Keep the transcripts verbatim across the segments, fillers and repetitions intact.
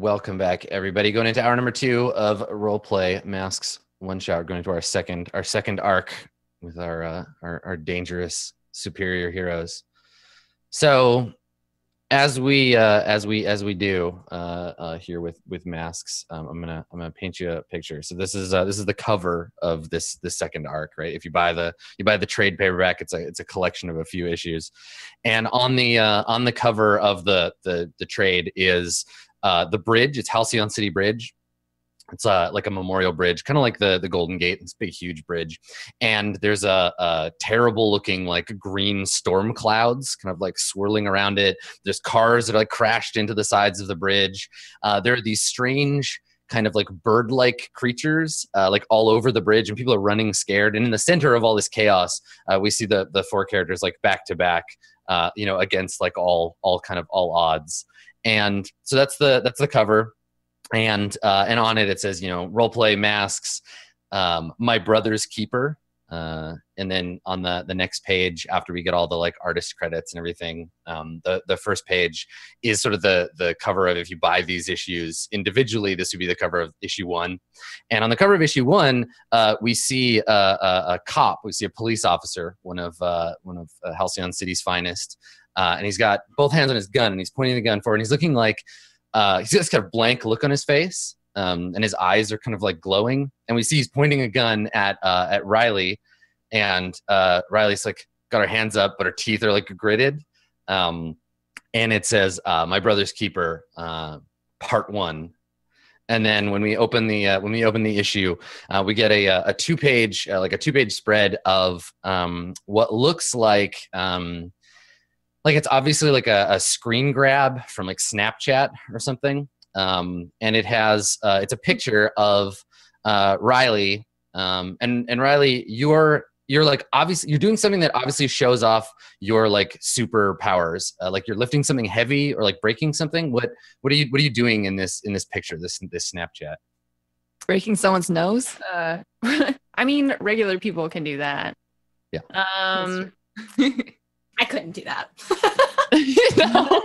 Welcome back, everybody. Going into hour number two of Roleplay Masks One Shot. Going into our second, our second arc with our uh, our, our dangerous superior heroes. So, as we uh, as we as we do uh, uh, here with with masks, um, I'm gonna I'm gonna paint you a picture. So this is uh, this is the cover of this this second arc, right? If you buy the you buy the trade paperback, it's a it's a collection of a few issues, and on the uh, on the cover of the the the trade is. Uh, the bridge, it's Halcyon City Bridge. It's uh, like a memorial bridge, kind of like the, the Golden Gate. It's a big, huge bridge. And there's a, a terrible looking like green storm clouds kind of like swirling around it. There's cars that are like crashed into the sides of the bridge. Uh, there are these strange kind of like bird-like creatures uh, like all over the bridge, and people are running scared. And in the center of all this chaos, uh, we see the, the four characters like back to back, uh, you know, against like all, all kind of all odds. And so that's the that's the cover, and uh, and on it it says, you know, Roleplay Masks, um, My Brother's Keeper, uh, and then on the the next page after we get all the like artist credits and everything, um, the the first page is sort of the the cover of, if you buy these issues individually, this would be the cover of issue one, and on the cover of issue one uh, we see a, a, a cop, we see a police officer, one of uh, one of uh, Halcyon City's finest. Uh, and he's got both hands on his gun, and he's pointing the gun forward, and he's looking like, uh, he's got this kind of blank look on his face, um, and his eyes are kind of like glowing. And we see he's pointing a gun at uh, at Riley, and uh, Riley's like got her hands up, but her teeth are like gritted. Um, and it says, uh, "My Brother's Keeper, uh, Part One." And then when we open the uh, when we open the issue, uh, we get a a two page uh, like a two page spread of um, what looks like. Um, Like it's obviously like a, a screen grab from like Snapchat or something, um, and it has uh, it's a picture of uh, Riley, um, and and Riley, you're you're like obviously you're doing something that obviously shows off your like superpowers, uh, like you're lifting something heavy or like breaking something. What what are you what are you doing in this in this picture this this Snapchat? Breaking someone's nose. Uh, I mean, regular people can do that. Yeah. Um. I couldn't do that. No.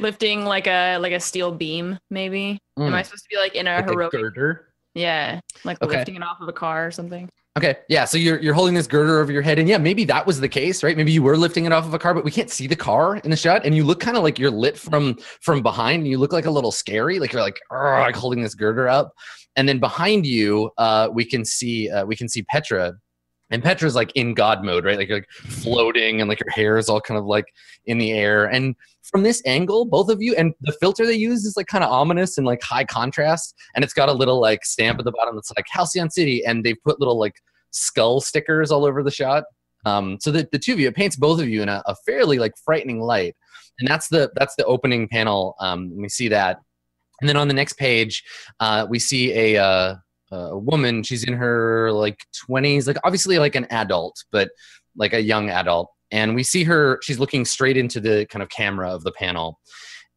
Lifting like a like a steel beam, maybe. Mm. Am I supposed to be like in a like heroic a girder? Yeah, like okay. Lifting it off of a car or something. Okay, yeah. So you're you're holding this girder over your head, and yeah, maybe that was the case, right? Maybe you were lifting it off of a car, but we can't see the car in the shot, and you look kind of like you're lit from from behind, and you look like a little scary, like you're like like holding this girder up, and then behind you, uh, we can see uh, we can see Petra. And Petra's like in God mode, right? Like you're like floating, and like your hair is all kind of like in the air. And from this angle, both of you, and the filter they use is like kind of ominous and like high contrast. And it's got a little like stamp at the bottom that's like Halcyon City. And they've put little like skull stickers all over the shot. Um, so that the two of you, it paints both of you in a, a fairly like frightening light. And that's the, that's the opening panel. Um, we see that. And then on the next page, uh, we see a, uh, a woman, she's in her like twenties, like obviously like an adult, but like a young adult. And we see her, she's looking straight into the kind of camera of the panel.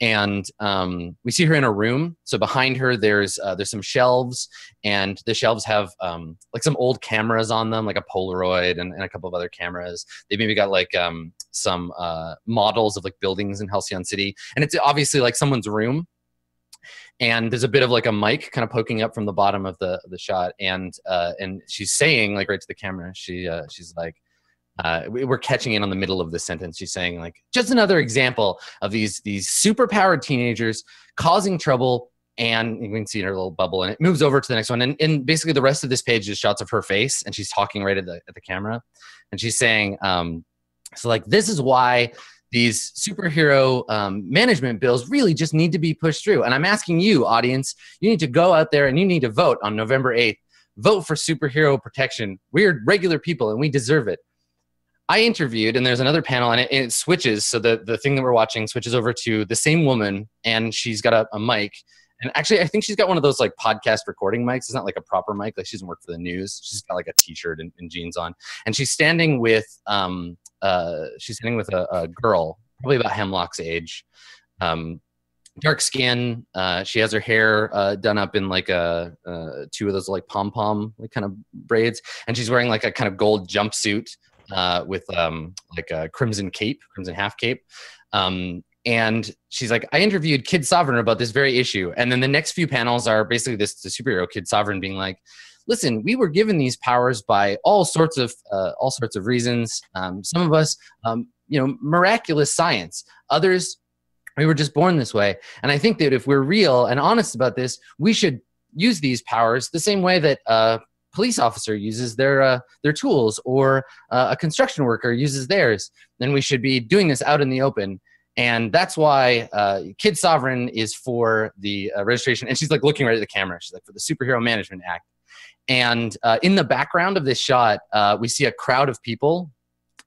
And um, we see her in a room. So behind her, there's uh, there's some shelves, and the shelves have um, like some old cameras on them, like a Polaroid and, and a couple of other cameras. They've maybe got like um, some uh, models of like buildings in Halcyon City. And it's obviously like someone's room. And there's a bit of like a mic kind of poking up from the bottom of the of the shot, and uh, and she's saying like right to the camera. She uh, she's like, uh, we're catching in on the middle of the sentence. She's saying like, just another example of these these superpowered teenagers causing trouble. And you can see in her little bubble, and it moves over to the next one. And, and basically the rest of this page is shots of her face, and she's talking right at the at the camera, and she's saying, um, so like this is why. These superhero um, management bills really just need to be pushed through. And I'm asking you, audience, you need to go out there and you need to vote on November eighth. Vote for superhero protection. We're regular people and we deserve it. I interviewed, and there's another panel, and it, and it switches. So the, the thing that we're watching switches over to the same woman, and she's got a, a mic. And actually, I think she's got one of those like podcast recording mics. It's not like a proper mic. Like she doesn't work for the news. She's got like a t-shirt and, and jeans on. And she's standing with um, uh, she's standing with a, a girl, probably about Hemlock's age, um, dark skin. Uh, she has her hair uh, done up in like a uh, two of those like pom pom like kind of braids, and she's wearing like a kind of gold jumpsuit uh, with um, like a crimson cape, crimson half cape. Um, And she's like, I interviewed Kid Sovereign about this very issue. And then the next few panels are basically this the superhero Kid Sovereign being like, listen, we were given these powers by all sorts of uh, all sorts of reasons. Um, some of us, um, you know, miraculous science. Others, we were just born this way. And I think that if we're real and honest about this, we should use these powers the same way that a police officer uses their uh, their tools, or uh, a construction worker uses theirs. Then we should be doing this out in the open. And that's why uh, Kid Sovereign is for the uh, registration. And she's like looking right at the camera. She's like, for the Superhero Management Act. And uh, in the background of this shot, uh, we see a crowd of people,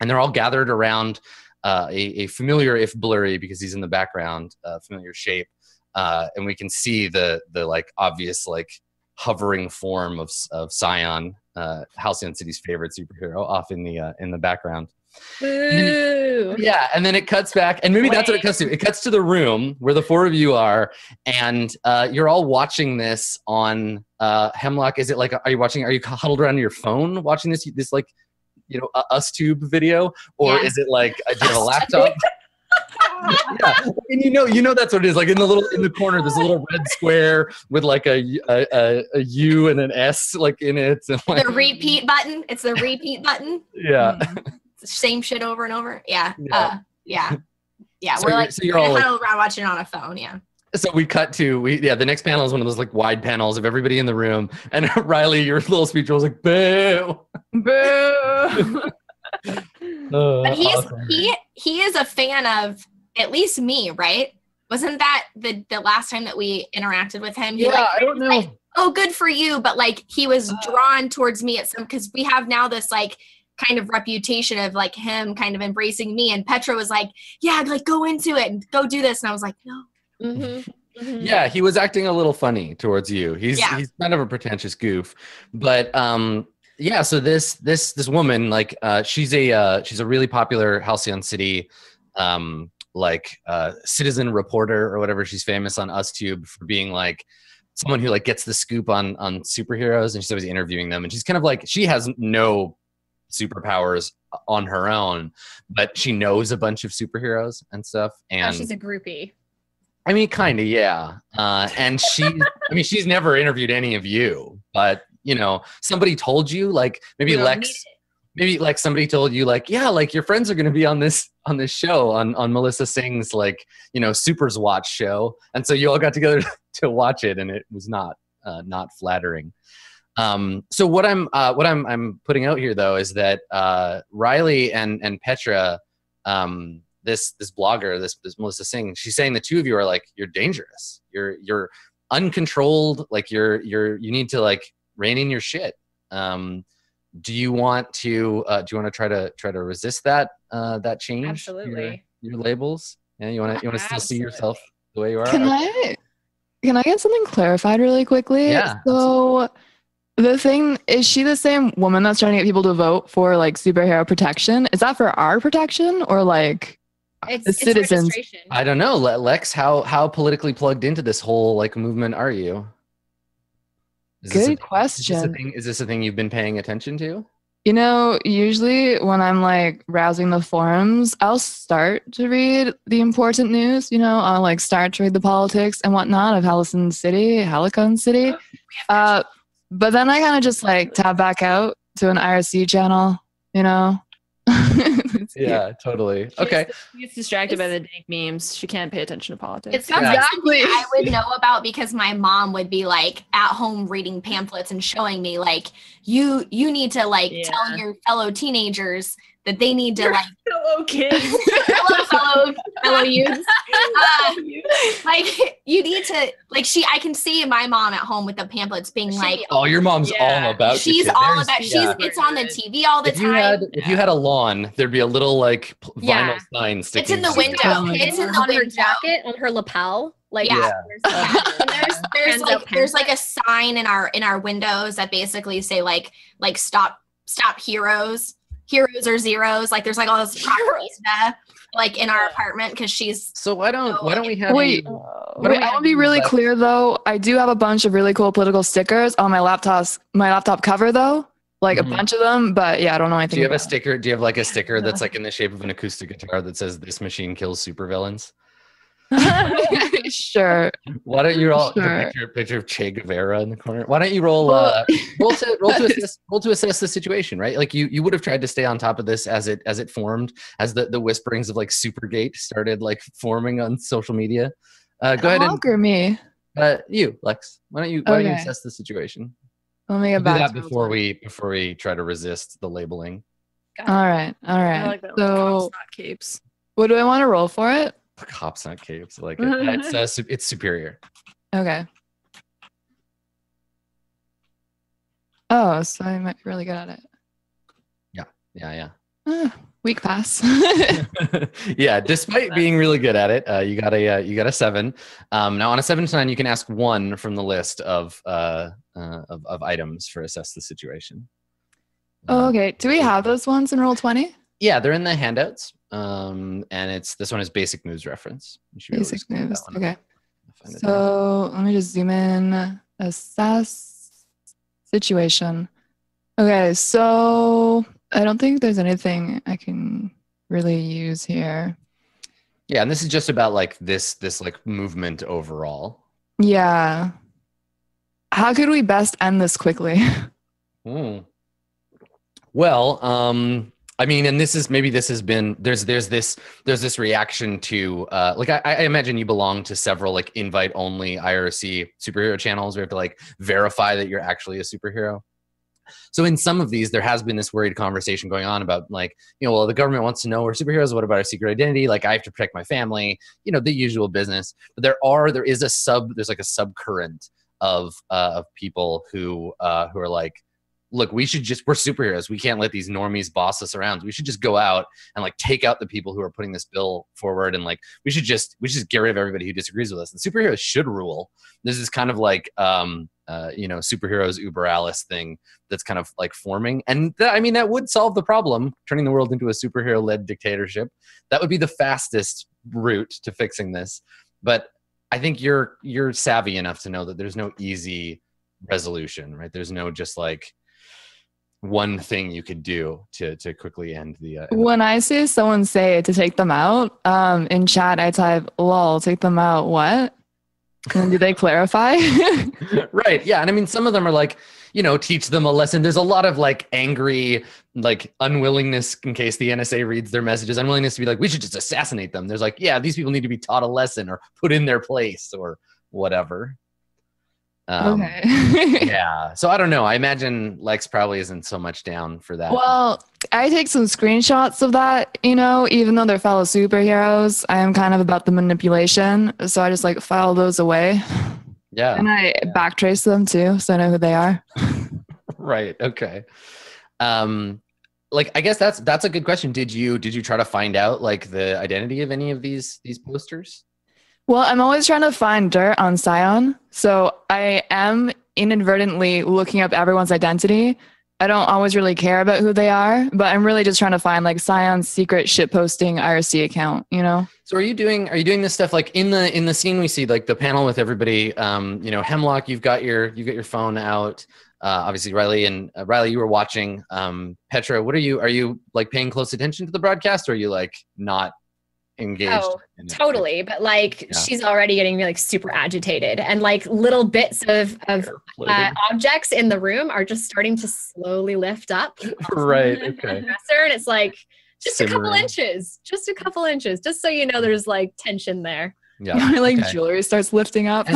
and they're all gathered around uh, a, a familiar, if blurry, because he's in the background, uh, familiar shape, uh, and we can see the the like obvious like hovering form of of Scion, uh, Halcyon City's favorite superhero, off in the uh, in the background. And it, yeah, and then it cuts back, and maybe Wait. that's what it cuts to. It cuts to the room where the four of you are, and uh, you're all watching this on uh, Hemlock. Is it like, are you watching? Are you huddled around your phone watching this? This like, you know, uh, UsTube video, or yeah. is it like, uh, do you have a laptop? Yeah, and you know, you know that's what it is. Like in the little in the corner, there's a little red square with like a a, a, a U and an S like in it. And like, the repeat button. It's the repeat button. Yeah. Mm. Same shit over and over. Yeah. Yeah. Uh, yeah. yeah. So we're like, so you're all like watching it on a phone. Yeah. So we cut to, we yeah, the next panel is one of those like wide panels of everybody in the room. And Riley, your little speech was like, boo, boo. Oh, but he's, awesome. he, he is a fan of at least me, right? Wasn't that the, the last time that we interacted with him? He yeah, like, I don't know. Like, oh, good for you. But like, he was uh, drawn towards me at some, because we have now this like, kind of reputation of like him kind of embracing me, and Petra was like, yeah, like go into it and go do this, and I was like, no. Mm-hmm. Mm-hmm. Yeah, he was acting a little funny towards you. He's yeah. he's kind of a pretentious goof, but um, yeah. So this this this woman, like, uh, she's a uh, she's a really popular Halcyon City, um, like uh, citizen reporter or whatever. She's famous on UsTube for being like someone who like gets the scoop on on superheroes, and she's always interviewing them, and she's kind of like, she has no superpowers on her own, but she knows a bunch of superheroes and stuff. And oh, she's a groupie. I mean, kind of, yeah. Uh, and she, I mean, she's never interviewed any of you, but you know, somebody told you, like maybe Lex, maybe like somebody told you, like, yeah, like your friends are going to be on this on this show on on Melissa Singh's like, you know, Supers Watch show, and so you all got together to watch it, and it was not uh, not flattering. Um, so what I'm uh, what I'm I'm putting out here though is that uh, Riley and and Petra, um, this this blogger, this this Melissa Singh, she's saying the two of you are like, you're dangerous, you're you're uncontrolled, like you're you're you need to like rein in your shit. Um, do you want to uh, do you want to try to try to resist that uh, that change? Absolutely. Your, your labels, yeah. You want to you want to still see yourself the way you are. Can I can I get something clarified really quickly? Yeah. So. The thing, is she the same woman that's trying to get people to vote for, like, superhero protection? Is that for our protection or, like, it's, the citizens? I don't know. Lex, how how politically plugged into this whole, like, movement are you? Is Good question. Is this, thing, is this a thing you've been paying attention to? You know, usually when I'm, like, browsing the forums, I'll start to read the important news. You know, I'll, like, start to read the politics and whatnot of Halcyon City, Halcyon City. Uh... But then I kind of just like tab back out to an I R C channel, you know? Yeah, totally. She okay. Gets, she gets distracted it's, by the dank memes. She can't pay attention to politics. It's not yeah. exactly I would know about, because my mom would be like at home reading pamphlets and showing me like, you you need to like yeah. tell your fellow teenagers that they need to your like fellow kids, fellow fellow fellow youths. Uh, like you need to like she. I can see my mom at home with the pamphlets being she, like, "Oh, your mom's yeah. all about." She's all There's, about. She's yeah. it's on the T V all the if time. You had, if you had a lawn, there'd be a little like vinyl yeah. sign sticking. It's in the window. Oh, it's in the on window. Her jacket, on her lapel. Like yeah, yeah. there's, there's like there's like a sign in our in our windows that basically say like like stop stop heroes. Heroes or zeros, like there's like all this property stuff like in our apartment because she's so why don't so why don't we have wait, you, wait we I want to be really left? Clear though, I do have a bunch of really cool political stickers on my laptop's my laptop cover though, like mm-hmm. a bunch of them, but yeah, I don't know anything. Do you have about a sticker do you have like a sticker that's like in the shape of an acoustic guitar that says this machine kills supervillains? Sure. Why don't you roll sure. a picture, picture of Che Guevara in the corner? Why don't you roll uh, roll to roll to assess roll to assess the situation, right? Like you you would have tried to stay on top of this as it as it formed, as the, the whisperings of like Supergate started like forming on social media. Uh, go ahead and or me. Uh, you, Lex. Why don't you why okay. don't you assess the situation? Let me get back do that to before we before we try to resist the labeling. God. All right, all right. I like that. So, cops, not capes. What do I want to roll for it? Cops, not capes. I like it. it's, uh, su it's superior. Okay. Oh, so I might be really good at it. Yeah, yeah, yeah. Uh, weak pass. Yeah, despite being really good at it, uh, you got a uh, you got a seven. Um, now on a seven to nine, you can ask one from the list of uh, uh of, of items for assess the situation. Oh, okay. Do we have those ones in roll twenty? Yeah, they're in the handouts. Um, and it's this one is basic moves reference. Basic moves. Okay. So let me just zoom in. Assess situation. Okay. So I don't think there's anything I can really use here. Yeah, and this is just about like this this like movement overall. Yeah. How could we best end this quickly? Hmm. Well, um, I mean, and this is maybe this has been there's there's this there's this reaction to uh, like I, I imagine you belong to several like invite only I R C superhero channels. We have to like verify that you're actually a superhero. So in some of these, there has been this worried conversation going on about like, you know, well, the government wants to know we're superheroes. What about our secret identity? Like I have to protect my family, you know, the usual business. But there are there is a sub there's like a subcurrent of uh, of people who uh, who are like, look, we should just, we're superheroes. We can't let these normies boss us around. We should just go out and like take out the people who are putting this bill forward. And like, we should just, we should just get rid of everybody who disagrees with us. And superheroes should rule. This is kind of like, um, uh, you know, superheroes uber alles thing that's kind of like forming. And th I mean, that would solve the problem, turning the world into a superhero led dictatorship. That would be the fastest route to fixing this. But I think you're, you're savvy enough to know that there's no easy resolution, right? There's no just like, one thing you could do to to quickly end the. Uh, when I see someone say to take them out, um, in chat I type "lol, take them out." What? And do they clarify? Right. Yeah, and I mean, some of them are like, you know, teach them a lesson. There's a lot of like angry, like unwillingness in case the N S A reads their messages, unwillingness to be like, we should just assassinate them. There's like, yeah, these people need to be taught a lesson or put in their place or whatever. Um, okay. Yeah. So I don't know. I imagine Lex probably isn't so much down for that. Well, I take some screenshots of that, you know, even though they're fellow superheroes, I am kind of about the manipulation. So I just like file those away. Yeah. And I yeah. backtrace them too. So I know who they are. Right. Okay. Um, like, I guess that's, that's a good question. Did you, did you try to find out like the identity of any of these, these posters? Well, I'm always trying to find dirt on Scion, so I am inadvertently looking up everyone's identity. I don't always really care about who they are, but I'm really just trying to find like Scion's secret shitposting I R C account, you know? So are you doing are you doing this stuff like in the in the scene we see like the panel with everybody? Um, you know, Hemlock, you've got your you got your phone out. Uh, obviously, Riley and uh, Riley, you were watching. Um, Petra, what are you? Are you like paying close attention to the broadcast, or are you like not? Engaged. Oh, totally. But like, yeah. she's already getting like super agitated, and like little bits of, of uh, objects in the room are just starting to slowly lift up. Right. Okay. And it's like just Simmering. a couple inches, just a couple inches, just so you know, there's like tension there. Yeah. You know, like okay. jewelry starts lifting up.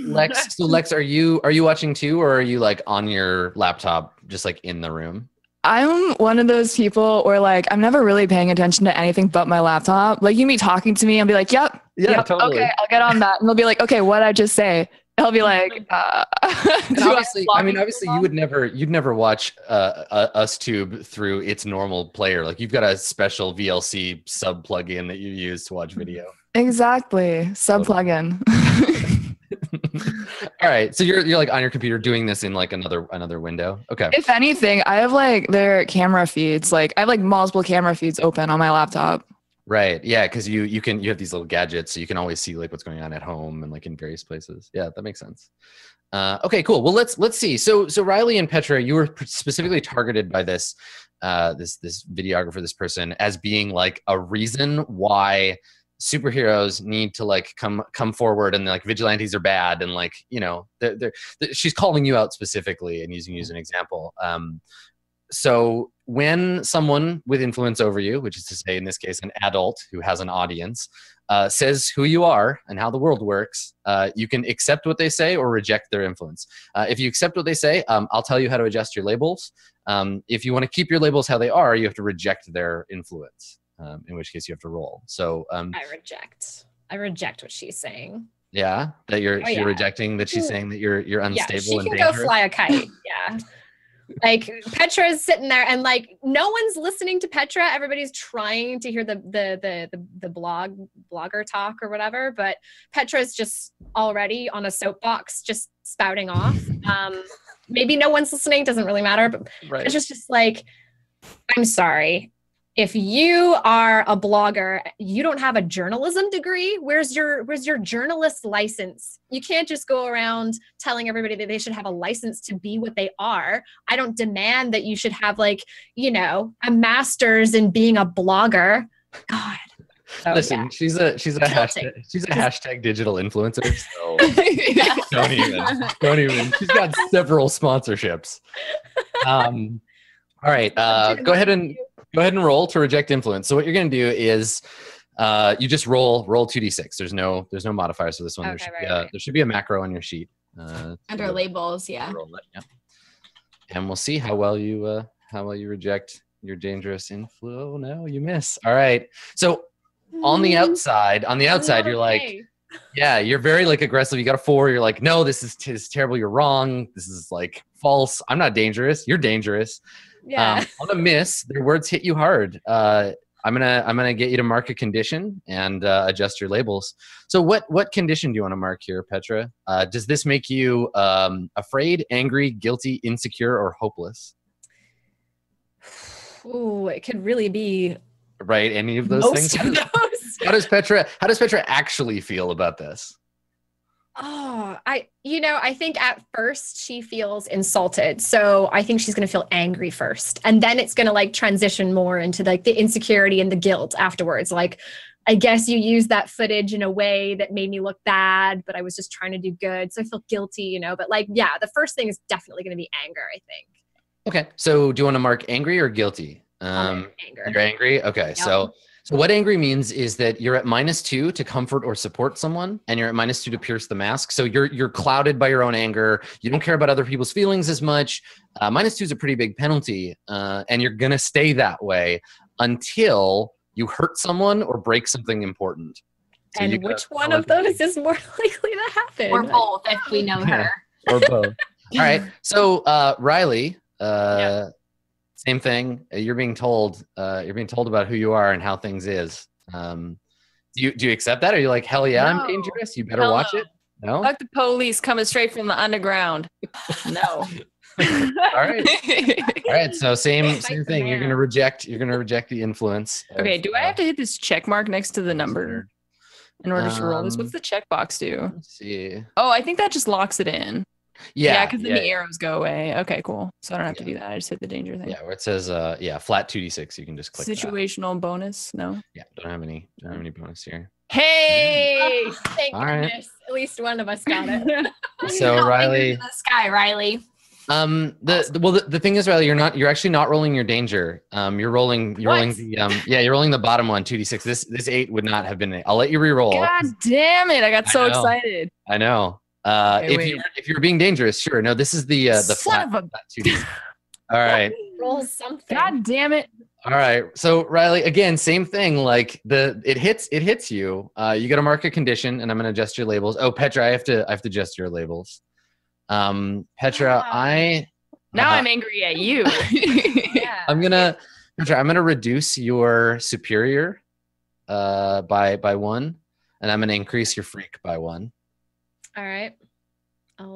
Lex, so Lex, are you, are you watching too? Or are you like on your laptop, just like in the room? I'm one of those people where like, I'm never really paying attention to anything but my laptop. Like you mean talking to me and be like, yep, yeah, yep totally. Okay, I'll get on that. And they'll be like, okay, what'd I just say? I'll be like, uh, obviously, I, I mean, obviously you would never, you'd never watch uh, uh, UsTube through its normal player. Like you've got a special V L C sub plugin that you use to watch video. Exactly. Sub plugin. All right, so you're you're like on your computer doing this in like another another window. Okay. If anything, I have like their camera feeds. Like I have like multiple camera feeds open on my laptop. Right. Yeah, because you you can you have these little gadgets, so you can always see like what's going on at home and like in various places. Yeah, that makes sense. Uh, okay, cool. Well, let's let's see. So so Riley and Petra, you were specifically targeted by this uh, this this videographer, this person, as being like a reason why superheroes need to like come come forward, and like vigilantes are bad, and like, you know, they're, they're, they're, she's calling you out specifically and using you as an example. Um, so when someone with influence over you, which is to say in this case an adult who has an audience, uh, says who you are and how the world works, uh, you can accept what they say or reject their influence. Uh, if you accept what they say, um, I'll tell you how to adjust your labels. Um, if you want to keep your labels how they are, you have to reject their influence. Um, in which case you have to roll. So um, I reject. I reject what she's saying. Yeah, that you're, oh, you're yeah. rejecting that she's saying that you're you're unstable. Yeah, she and can dangerous. Go fly a kite. Yeah, like Petra is sitting there, and like no one's listening to Petra. Everybody's trying to hear the the the the, the blog blogger talk or whatever, but Petra's just already on a soapbox, just spouting off. Um, maybe no one's listening. Doesn't really matter. But right. Petra's just like, I'm sorry. If you are a blogger, you don't have a journalism degree. Where's your where's your journalist license? You can't just go around telling everybody that they should have a license to be what they are. I don't demand that you should have like, you know, a master's in being a blogger. God. Oh, listen, yeah. she's a she's a hashtag, she's a hashtag digital influencer. So yeah. don't even don't even. She's got several sponsorships. Um, all right, uh, go ahead and. Go ahead and roll to reject influence. So what you're going to do is uh, you just roll roll two d six. There's no there's no modifiers for this one. Okay, there, should right, be a, right. there should be a macro on your sheet. Uh, Under so labels, yeah. That, yeah. And we'll see how well you uh, how well you reject your dangerous inflow. No, you miss. All right. So on the outside, on the outside, you're like, yeah, you're very like aggressive. You got a four. You're like, no, this is, t is terrible. You're wrong. This is like false. I'm not dangerous. You're dangerous. Yeah. Um, on a miss, their words hit you hard. Uh, I'm gonna, I'm gonna get you to mark a condition and uh, adjust your labels. So, what, what condition do you want to mark here, Petra? Uh, does this make you um, afraid, angry, guilty, insecure, or hopeless? Ooh, it could really be. Right, any of those most things. Of those. How does Petra? How does Petra actually feel about this? Oh, I, you know, I think at first she feels insulted. So I think she's going to feel angry first. And then it's going to like transition more into like the insecurity and the guilt afterwards. Like, I guess you used that footage in a way that made me look bad, but I was just trying to do good. So I feel guilty, you know, but like, yeah, the first thing is definitely going to be anger, I think. Okay. So do you want to mark angry or guilty? Um, anger. You're angry. Okay. Yep. So. So what angry means is that you're at minus two to comfort or support someone, and you're at minus two to pierce the mask. So you're you're clouded by your own anger. You don't care about other people's feelings as much. Uh, minus two is a pretty big penalty, uh, and you're going to stay that way until you hurt someone or break something important. So and which one of those is more likely to happen? Or both, if we know her. Yeah, or both. All right. So uh, Riley... Uh, yeah. Same thing. You're being told. Uh, you're being told about who you are and how things is. Um, do you do you accept that? Or are you like, hell yeah, no. I'm dangerous. You better hell watch no. it. No. Like the police coming straight from the underground. No. All right. All right. So same same thing. You're gonna reject. You're gonna reject the influence. Okay. Of, do I have to hit this check mark next to the number in order um, to roll this? What's the checkbox do? Let's see. Oh, I think that just locks it in. Yeah, because yeah, then yeah, the arrows go away. Okay, cool. So I don't have yeah. to do that. I just hit the danger thing. Yeah, where it says, uh, yeah, flat two d six. You can just click situational that. Bonus. No. Yeah, don't have any. Don't have any bonus here. Hey! Oh, thank all goodness. Right. At least one of us got it. So no, Riley. The sky, Riley. Um. The, the well, the, the thing is, Riley, you're not. You're actually not rolling your danger. Um. You're rolling. You're what? rolling the. Um. Yeah. You're rolling the bottom one. two d six. This this eight would not have been. Eight. I'll let you re-roll. God damn it! I got so I excited. I know. Uh, okay, if wait. you if you're being dangerous, sure. No, this is the uh, the Son flat. Of a All right. Roll something. God damn it. All right. So Riley, again, same thing. Like the it hits it hits you. Uh, you got to mark a condition, and I'm gonna adjust your labels. Oh, Petra, I have to I have to adjust your labels. Um, Petra, wow. I now uh, I'm angry at you. yeah. I'm gonna Petra, I'm gonna reduce your superior uh, by by one, and I'm gonna increase your freak by one. All right.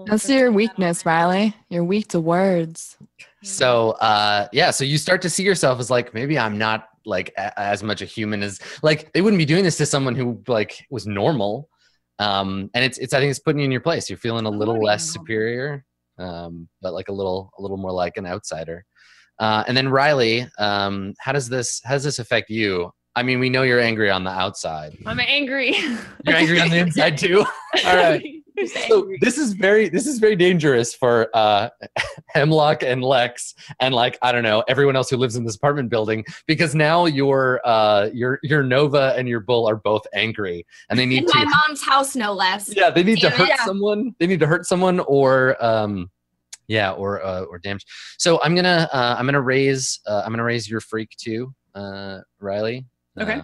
That's your weakness, Riley. You're weak to words. So, uh, yeah. So you start to see yourself as like, maybe I'm not like a as much a human as like, they wouldn't be doing this to someone who like was normal. Um, and it's, it's, I think it's putting you in your place. You're feeling a little less superior, um, but like a little, a little more like an outsider. Uh, and then Riley, um, how does this, how does this affect you? I mean, we know you're angry on the outside. I'm angry. You're angry on the inside too? All right. So this is very this is very dangerous for uh, Hemlock and Lex and, like, I don't know, everyone else who lives in this apartment building, because now your uh, your your Nova and your Bull are both angry, and they need in to my mom's house, no less. Yeah, they need Damn to hurt yeah. someone. They need to hurt someone or um, yeah, or uh, or damage. So I'm gonna uh, I'm gonna raise uh, I'm gonna raise your freak too, uh, Riley. Okay. Uh,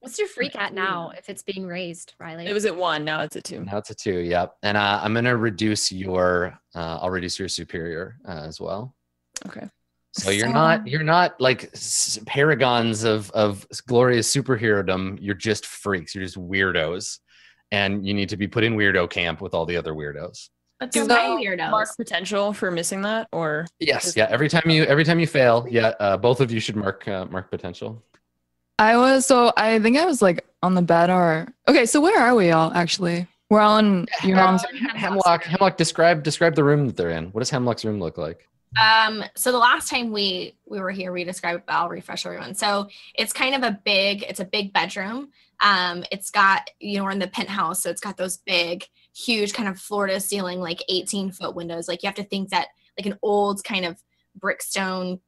What's your freak at now if it's being raised, Riley? It was at one. Now it's at two. Now it's at two, yep. And uh, I'm going to reduce your, uh, I'll reduce your superior uh, as well. Okay. So you're so, not, you're not like paragons of, of glorious superherodom. You're just freaks. You're just weirdos. And you need to be put in weirdo camp with all the other weirdos. Do so, weirdos. Mark potential for missing that or? Yes. Yeah. Every time you, every time you fail, yeah. Uh, both of you should mark, uh, mark potential. I was, so I think I was like on the bed or, okay, so where are we all actually? We're all in your mom's Hemlock. Hemlock, describe, describe the room that they're in. What does Hemlock's room look like? Um, so the last time we, we were here, we described, I'll refresh everyone. So it's kind of a big, it's a big bedroom. Um, it's got, you know, we're in the penthouse, so it's got those big, huge kind of floor to ceiling, like eighteen foot windows. Like you have to think that like an old kind of brick stone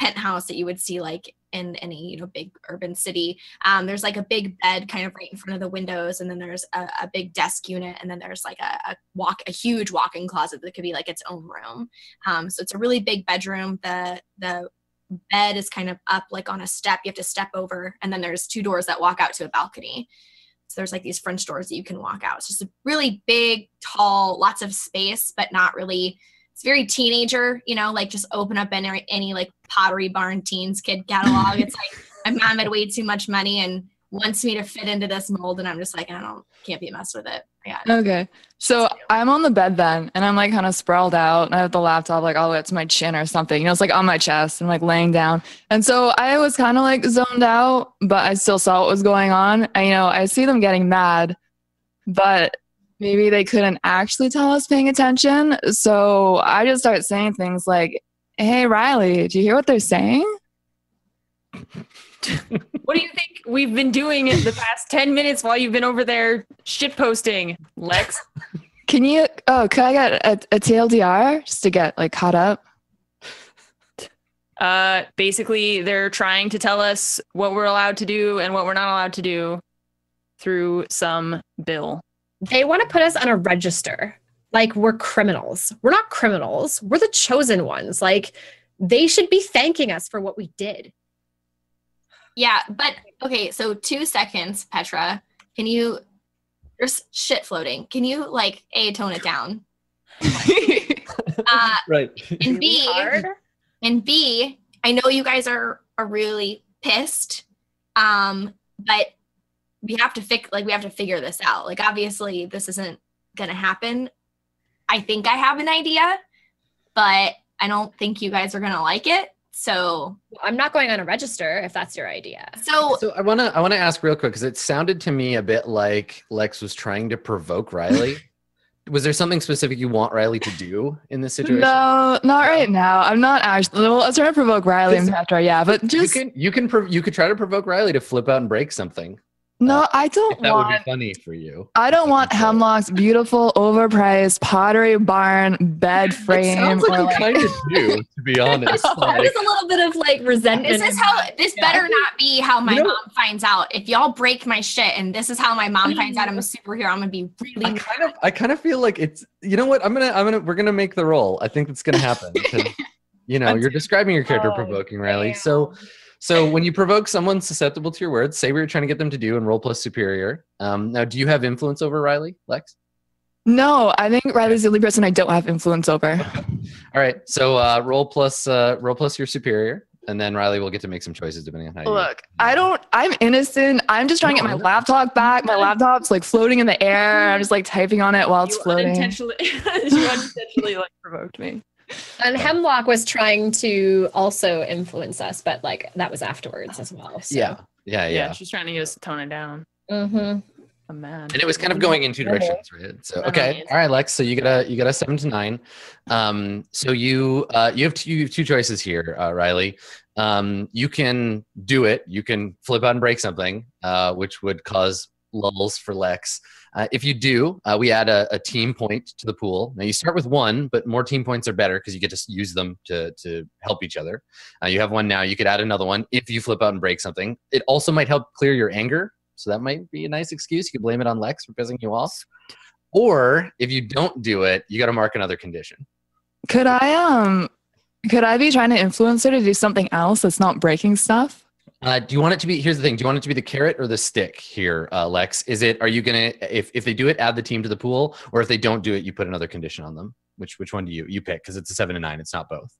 penthouse that you would see like in any, you know, big urban city. Um, there's like a big bed kind of right in front of the windows, and then there's a, a big desk unit, and then there's like a, a walk, a huge walk-in closet that could be like its own room. Um, so it's a really big bedroom. The the bed is kind of up like on a step. You have to step over, and then there's two doors that walk out to a balcony. So there's like these French doors that you can walk out. It's just a really big, tall, lots of space, but not really. It's very teenager, you know, like just open up any, any like Pottery Barn teens kid catalog. It's like, my mom had way too much money and wants me to fit into this mold. And I'm just like, I don't, can't be messed with it. Yeah. Okay. So I'm on the bed then, and I'm like kind of sprawled out, and I have the laptop like all the way up to my chin or something, you know, it's like on my chest and like laying down. And so I was kind of like zoned out, but I still saw what was going on. I, you know, I see them getting mad, but maybe they couldn't actually tell us paying attention. So I just start saying things like, hey, Riley, do you hear what they're saying? What do you think we've been doing in the past ten minutes while you've been over there shitposting, Lex? Can you, oh, could I get a, a T L D R just to get like caught up? Uh, basically, they're trying to tell us what we're allowed to do and what we're not allowed to do through some bill. They want to put us on a register. Like, we're criminals. We're not criminals. We're the chosen ones. Like, they should be thanking us for what we did. Yeah, but, okay, so two seconds, Petra. Can you, there's shit floating. Can you, like, A, tone it down? uh, right. And B, and B, I know you guys are, are really pissed, um, but... we have to fix, like, we have to figure this out. Like, obviously this isn't going to happen. I think I have an idea, but I don't think you guys are going to like it. So I'm not going on a register if that's your idea. So, so I want to, I want to ask real quick, cause it sounded to me a bit like Lex was trying to provoke Riley. Was there something specific you want Riley to do in this situation? No, not right now. I'm not actually. Well, I was trying to provoke Riley and Petra, yeah, but just you can, you can, prov you could try to provoke Riley to flip out and break something. No, I don't that want... That would be funny for you. I don't want Hemlock's beautiful, overpriced Pottery Barn bed frame. It sounds like you kind of do, to be honest. There's like, a little bit of, like, resentment. This is how... This yeah. better not be how my you mom know, finds out. If y'all break my shit and this is how my mom finds out I'm a superhero, I'm going to be really... I kind, of, I kind of feel like it's... You know what? I'm going to... I'm gonna. We're going to make the roll. I think it's going to happen. You know, you're describing your character oh, provoking, Riley. Damn. So... So when you provoke someone susceptible to your words, say what you're trying to get them to do and roll plus superior. Um, now, do you have influence over Riley, Lex? No, I think Riley's the only person I don't have influence over. All right, so uh, roll plus uh, roll plus your superior, and then Riley will get to make some choices depending on how you... Look, I don't, I'm innocent. I'm just trying to get my laptop back. My laptop's like floating in the air. I'm just like typing on it while it's you floating. Unintentionally, you unintentionally like provoked me. And Hemlock was trying to also influence us, but like that was afterwards as well. So. Yeah. yeah, yeah, yeah. She's trying to get us to tone it down. Mm-hmm. a man. And it was kind of going in two directions, right? So okay, all right, Lex. So you got a you got a seven to nine. Um, so you uh, you have two you have two choices here, uh, Riley. Um, you can do it. You can flip out and break something, uh, which would cause lulls for Lex. Uh, if you do, uh, we add a, a team point to the pool. Now you start with one, but more team points are better because you get to use them to, to help each other. Uh, you have one now. You could add another one if you flip out and break something. It also might help clear your anger. So that might be a nice excuse. You could blame it on Lex for pissing you off. Or if you don't do it, you got to mark another condition. Could I, um, could I be trying to influence her to do something else that's not breaking stuff? Uh, do you want it to be, here's the thing, do you want it to be the carrot or the stick here, uh, Lex? Is it, are you going to, if, if they do it, add the team to the pool, or if they don't do it, you put another condition on them? Which which one do you, you pick? Because it's a seven and nine, it's not both.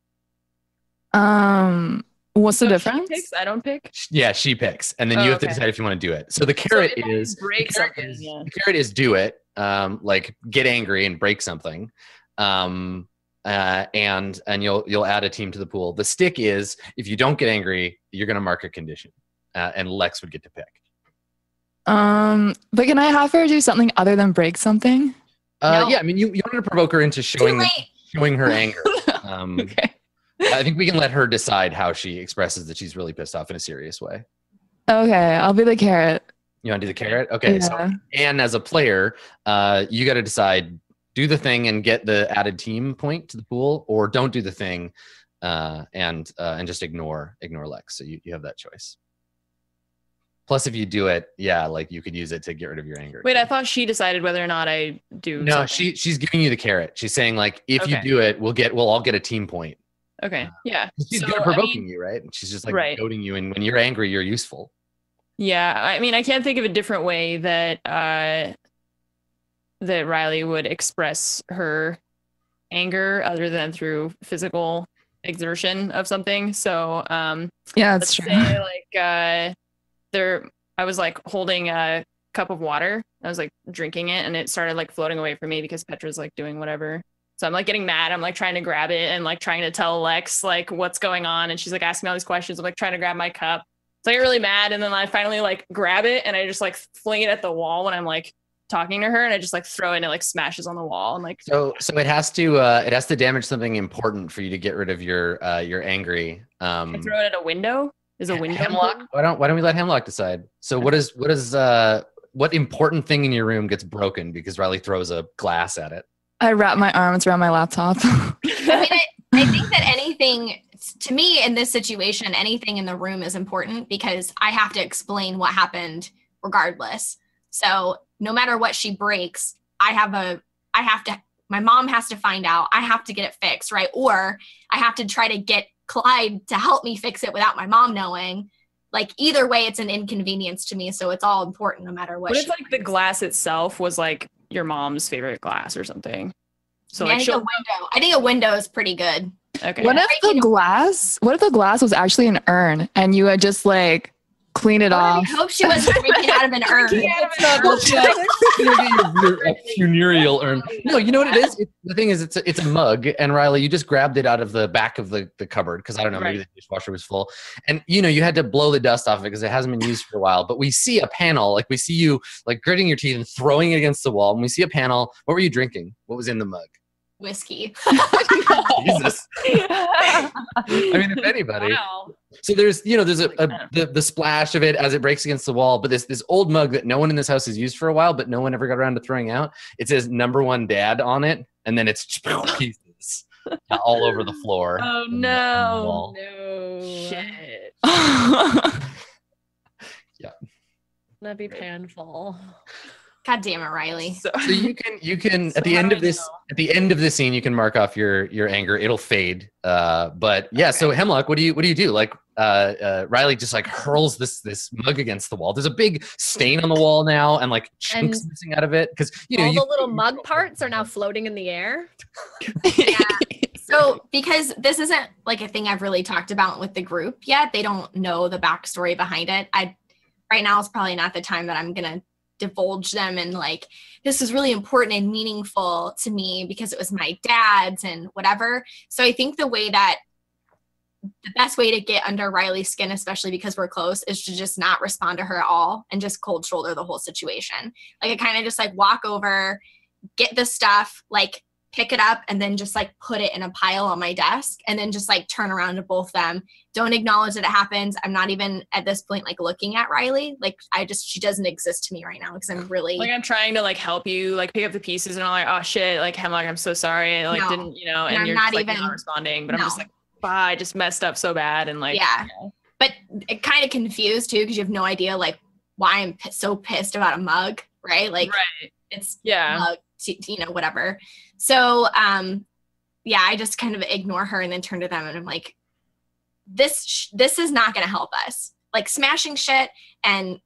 Um, what's the so difference? She picks, I don't pick? Yeah, she picks. And then oh, you have okay. to decide if you want to do it. So the carrot so is, break the carrot, is yeah. the carrot is do it, um, like get angry and break something. Um, Uh, and and you'll you'll add a team to the pool. The stick is if you don't get angry, you're gonna mark a condition, uh, and Lex would get to pick. Um, but can I have her do something other than break something? Uh, no. Yeah, I mean you you wanted to provoke her into showing the, showing her anger. Um, okay. I think we can let her decide how she expresses that she's really pissed off in a serious way. Okay, I'll be the carrot. You want to do the carrot? Okay. Yeah. So, and as a player, uh, you got to decide. Do the thing and get the added team point to the pool, or don't do the thing uh, and uh, and just ignore ignore Lex. So you, you have that choice. Plus, if you do it, yeah, like you could use it to get rid of your anger. Wait, I thought she decided whether or not I do. No, something. she she's giving you the carrot. She's saying like, if okay. you do it, we'll get we'll all get a team point. Okay, uh, yeah. She's so, provoking I mean, you, right? She's just like right. goading you, and when you're angry, you're useful. Yeah, I mean, I can't think of a different way that. Uh, that Riley would express her anger other than through physical exertion of something. So um, yeah, that's let's true. Say like uh, there, I was like holding a cup of water. I was like drinking it and it started like floating away from me because Petra's like doing whatever. So I'm like getting mad. I'm like trying to grab it and like trying to tell Lex like what's going on. And she's like asking me all these questions. I'm like trying to grab my cup. So I get really mad. And then I finally like grab it and I just like fling it at the wall when I'm like, talking to her, and I just like throw it and it like smashes on the wall and like so so it has to uh it has to damage something important for you to get rid of your uh your angry um I throw it at a window is a window Hemlock why don't why don't we let Hemlock decide so what is what is uh what important thing in your room gets broken because Riley throws a glass at it? I wrap my arms around my laptop. I mean I, I think that anything to me in this situation anything in the room is important because I have to explain what happened regardless. So no matter what she breaks, I have a, I have to, my mom has to find out, I have to get it fixed, right? Or I have to try to get Clyde to help me fix it without my mom knowing. Like either way, it's an inconvenience to me. So it's all important no matter what. What if like the glass itself was like your mom's favorite glass or something? So yeah, like I think a window. I think a window is pretty good. Okay. What if the glass, what if the glass was actually an urn and you had just like, clean it oh, off. I hope she wasn't drinking out of an urn. A funereal urn. No, you know what it is? It, the thing is, it's a, it's a mug, and Riley, you just grabbed it out of the back of the, the cupboard, because I don't know, right. maybe the dishwasher was full. And, you know, you had to blow the dust off it, because it hasn't been used for a while. But we see a panel, like we see you, like, gritting your teeth and throwing it against the wall, and we see a panel. What were you drinking? What was in the mug? Whiskey. Jesus. I mean, if anybody. Wow. So there's, you know, there's a, a the, the splash of it as it breaks against the wall, but this this old mug that no one in this house has used for a while, but no one ever got around to throwing out. It says number one dad on it, and then it's pieces all over the floor. Oh no! No shit. Yeah. That'd be painful. God damn it, Riley. So, so you can you can so at the end of this know? at the end of this scene you can mark off your your anger. It'll fade. Uh, but yeah. Okay. So Hemlock, what do you what do you do? Like uh, uh, Riley just like hurls this this mug against the wall. There's a big stain on the wall now, and like chunks and missing out of it because you know all you, the little you, mug you parts are now floating in the air. Yeah. So because this isn't like a thing I've really talked about with the group yet, they don't know the backstory behind it. I right now is probably not the time that I'm gonna. Divulge them and like this is really important and meaningful to me because it was my dad's and whatever. So I think the way that the best way to get under Riley's skin, especially because we're close, is to just not respond to her at all and just cold shoulder the whole situation. Like, I kind of just like walk over, get the stuff, like pick it up, and then just like put it in a pile on my desk, and then just like turn around to both them. Don't acknowledge that it happens. I'm not even at this point like looking at Riley. Like, I just, she doesn't exist to me right now because I'm really like, I'm trying to like help you like pick up the pieces, and I'm like, oh shit, like Hemlock, I'm so sorry. I like no. didn't, you know, and, and I'm you're not just, like, even not responding, but no. I'm just like, bah, I just messed up so bad. And like, yeah, you know. But it kind of confused too, because you have no idea like why I'm p- so pissed about a mug, right? Like right. it's yeah. mug. you know, whatever. So, um, yeah, I just kind of ignore her and then turn to them and I'm like, this, sh- this is not going to help us. Like smashing shit and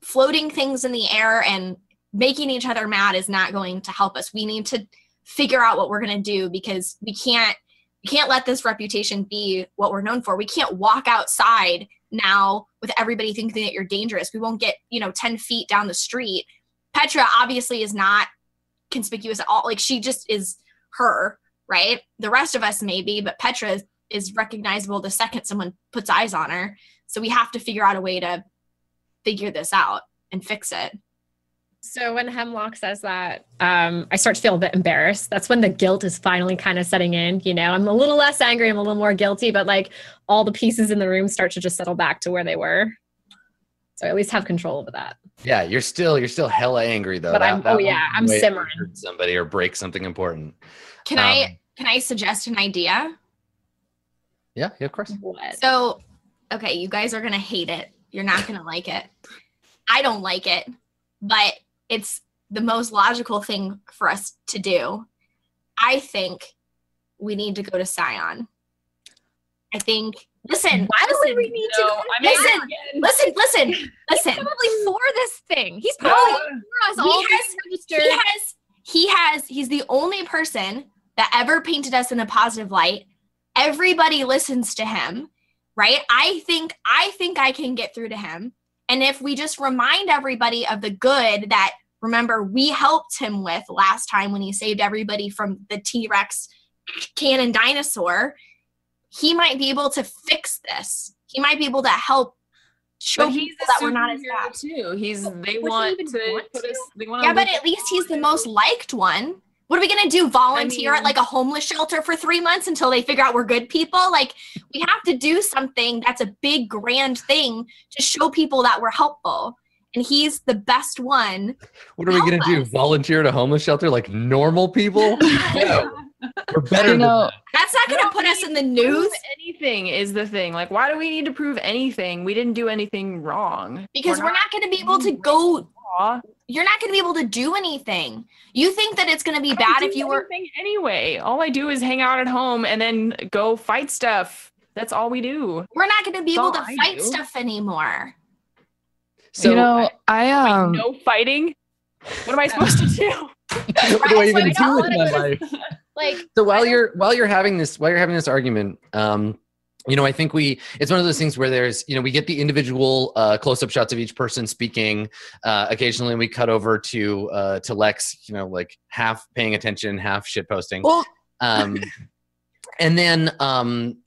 floating things in the air and making each other mad is not going to help us. We need to figure out what we're going to do, because we can't, we can't let this reputation be what we're known for. We can't walk outside now with everybody thinking that you're dangerous. We won't get, you know, ten feet down the street. Petra obviously is not conspicuous at all. Like, she just is her, right? The rest of us maybe, but Petra is, is recognizable the second someone puts eyes on her. So we have to figure out a way to figure this out and fix it. So when Hemlock says that, um, I start to feel a bit embarrassed. That's when the guilt is finally kind of setting in, you know? I'm a little less angry, I'm a little more guilty, but like all the pieces in the room start to just settle back to where they were. So I at least have control over that. Yeah, you're still you're still hella angry though. But that, I'm, that oh yeah, I'm simmering. Somebody or break something important. Can um, I can I suggest an idea? Yeah, yeah, of course. What? So, okay, you guys are gonna hate it. You're not gonna like it. I don't like it, but it's the most logical thing for us to do. I think we need to go to Scion. I think. Listen, why listen, would we need no, to go I mean, listen, listen, listen, listen, listen. He's probably for this thing. He's probably no. for us he all. Has, he has, he has, he's the only person that ever painted us in a positive light. Everybody listens to him, right? I think, I think I can get through to him. And if we just remind everybody of the good that, remember, we helped him with last time when he saved everybody from the T-Rex cannon dinosaur, he might be able to fix this. He might be able to help show but people that we're not as bad. Too. He's they want he to, want put us, they want yeah, to but at least he's the most liked one. What are we gonna do? Volunteer I mean, at like a homeless shelter for three months until they figure out we're good people? Like, we have to do something that's a big grand thing to show people that we're helpful. And he's the best one. What are we gonna us. do? Volunteer at a homeless shelter like normal people? No. We're better. Know. That's not going to put us in the news. Anything is the thing. Like, why do we need to prove anything? We didn't do anything wrong. Because we're not, not going to be able to go. You're not going to be able to do anything. You think that it's going to be I bad if you were. Anyway, all I do is hang out at home and then go fight stuff. That's all we do. We're not going to be That's able to I fight do. stuff anymore. So, you know, I um. Wait, no fighting. What am I supposed to do? What do I even do with my life? Like, so while you're while you're having this while you're having this argument, um, you know, I think we it's one of those things where there's you know we get the individual uh, close-up shots of each person speaking. Uh, occasionally, we cut over to uh, to Lex, you know, like half paying attention, half shitposting. Well, um, and then um,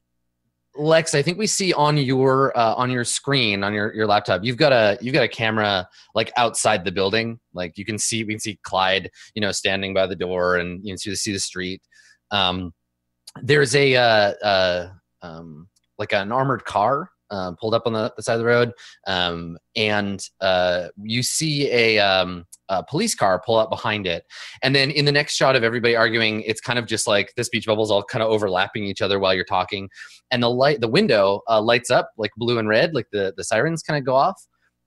Lex, I think we see on your uh, on your screen on your, your laptop, you've got a you've got a camera like outside the building. Like you can see, we can see Clyde, you know, standing by the door, and you can see, see the street. Um, there's a, uh, uh, um, like an armored car uh, pulled up on the, the side of the road. Um, and uh, you see a, um, a police car pull up behind it. And then in the next shot of everybody arguing, it's kind of just like this beach bubbles all kind of overlapping each other while you're talking. And the light, the window uh, lights up like blue and red, like the, the sirens kind of go off.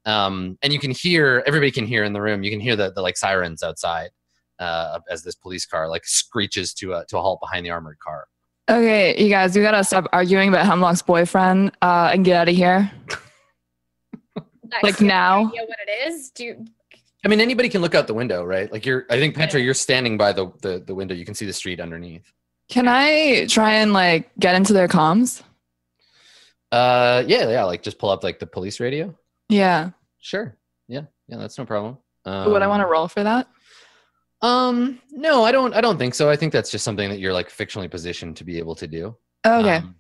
Um, and you can hear, everybody can hear in the room, you can hear the, the like sirens outside uh, as this police car like screeches to a, to a halt behind the armored car. Okay, you guys, we gotta stop arguing about Hemlock's boyfriend uh, and get out of here. Like now. Idea what it is? Do you- I mean, anybody can look out the window, right? Like you're, I think Petra, you're standing by the, the, the window. You can see the street underneath. Can I try and like get into their comms? Uh, yeah, yeah. Like just pull up like the police radio. Yeah. Sure. Yeah. Yeah. That's no problem. Um, would I want to roll for that? Um, no, I don't, I don't think so. I think that's just something that you're like fictionally positioned to be able to do. Okay. Um,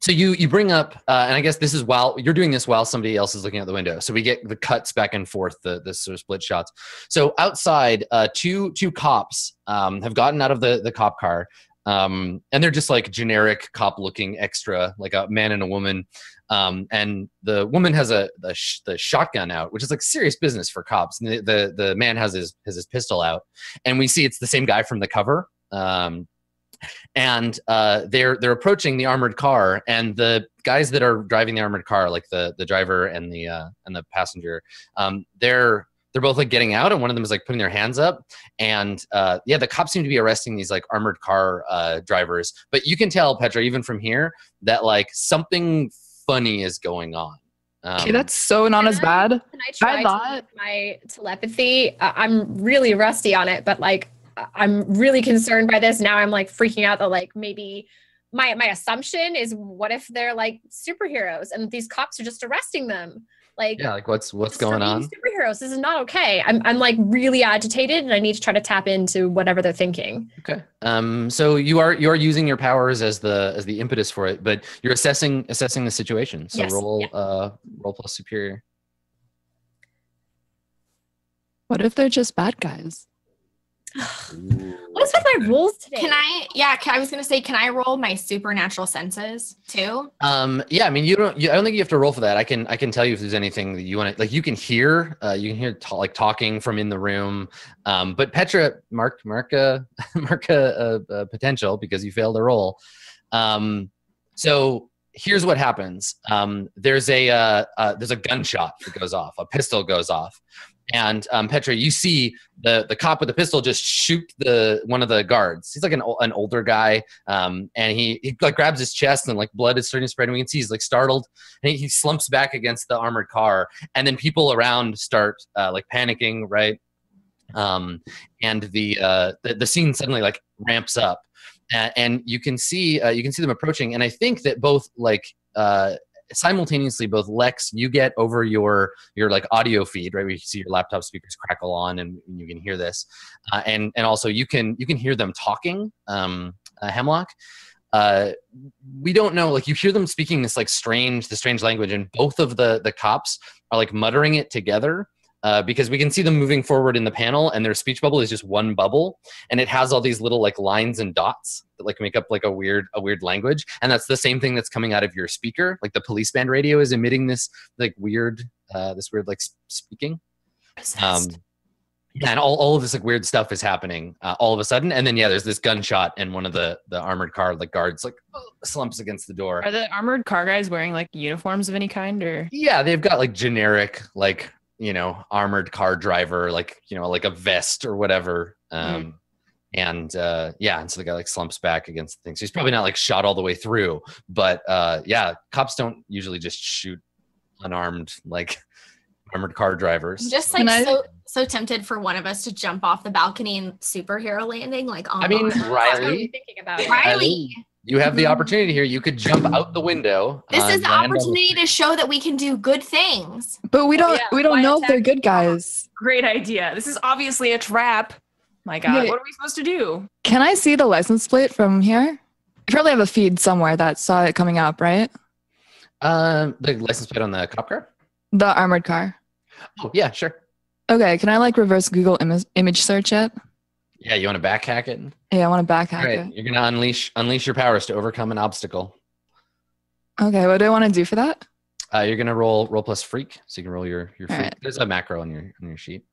So you you bring up, uh, and I guess this is while you're doing this while somebody else is looking out the window. So we get the cuts back and forth, the, the sort of split shots. So outside, uh, two two cops um, have gotten out of the the cop car, um, and they're just like generic cop looking extra, like a man and a woman. Um, and the woman has a, a sh the shotgun out, which is like serious business for cops. And the, the the man has his has his pistol out, and we see it's the same guy from the cover. Um, And uh, they're they're approaching the armored car, and the guys that are driving the armored car, like the the driver and the uh, and the passenger, um, they're they're both like getting out, and one of them is like putting their hands up. And uh, yeah, the cops seem to be arresting these like armored car uh, drivers. But you can tell, Petra, even from here, that like something funny is going on. Um, okay, that's so not as bad. Can I try I thought to my telepathy? Uh, I'm really rusty on it, but like. I'm really concerned by this. Now I'm like freaking out that like maybe my my assumption is, what if they're like superheroes and these cops are just arresting them? Like, yeah, like what's what's going on? Superheroes, this is not okay. I'm I'm like really agitated, and I need to try to tap into whatever they're thinking. Okay. Um so you are you are using your powers as the as the impetus for it, but you're assessing assessing the situation. So yes, roll yeah. uh roll plus superior. What if they're just bad guys? What's with my rules today? Can I? Yeah, can, I was gonna say, can I roll my supernatural senses too? Um, yeah, I mean, you don't. You, I don't think you have to roll for that. I can. I can tell you if there's anything that you want to. Like, you can hear. Uh, you can hear t like talking from in the room. Um, but Petra, mark, mark a, mark a, a, a potential because you failed a roll. Um, so here's what happens. Um, there's a uh, uh, there's a gunshot that goes off. A pistol goes off. And um, Petra, you see the the cop with the pistol just shoot the one of the guards. He's like an an older guy, um, and he he like grabs his chest, and like blood is starting to spread. And we can see he's like startled, and he, he slumps back against the armored car. And then people around start uh, like panicking, right? Um, and the, uh, the the scene suddenly like ramps up, uh, and you can see uh, you can see them approaching. And I think that both like. Uh, Simultaneously, both Lex, you get over your your like audio feed, right? Where you see your laptop speakers crackle on, and you can hear this, uh, and and also you can you can hear them talking. Um, uh, Hemlock, uh, we don't know. Like you hear them speaking this like strange the strange language, and both of the the cops are like muttering it together. Uh, because we can see them moving forward in the panel, and their speech bubble is just one bubble, and it has all these little like lines and dots that like make up like a weird a weird language, and that's the same thing that's coming out of your speaker. Like the police band radio is emitting this like weird uh, this weird like speaking. Um, and all all of this like weird stuff is happening uh, all of a sudden, and then yeah, there's this gunshot, and one of the the armored car like guards like oh, slumps against the door. Are the armored car guys wearing like uniforms of any kind, or? Yeah, they've got like generic like. You know, armored car driver, like, you know, like a vest or whatever. Um, mm. And uh, yeah, and so the guy like slumps back against things. So he's probably not like shot all the way through, but uh, yeah, cops don't usually just shoot unarmed, like armored car drivers. Just like I, so, so tempted for one of us to jump off the balcony and superhero landing. Like, on I mean, on. Riley, thinking about it. Riley, you have the opportunity here. You could jump out the window. This uh, is the opportunity to show that we can do good things. But we don't. Yeah, we don't know if they're good guys. Great idea. This is obviously a trap. My God, wait, what are we supposed to do? Can I see the license plate from here? I probably have a feed somewhere that saw it coming up, right? Um, the license plate on the cop car. The armored car. Oh yeah, sure. Okay, can I like reverse Google Im image search it? Yeah, you want to backhack it? Yeah, I want to backhack right. it. You're going to unleash unleash your powers to overcome an obstacle. Okay, what do I want to do for that? Uh, you're going to roll roll plus freak, so you can roll your, your freak. Right. There's a macro on your on your sheet.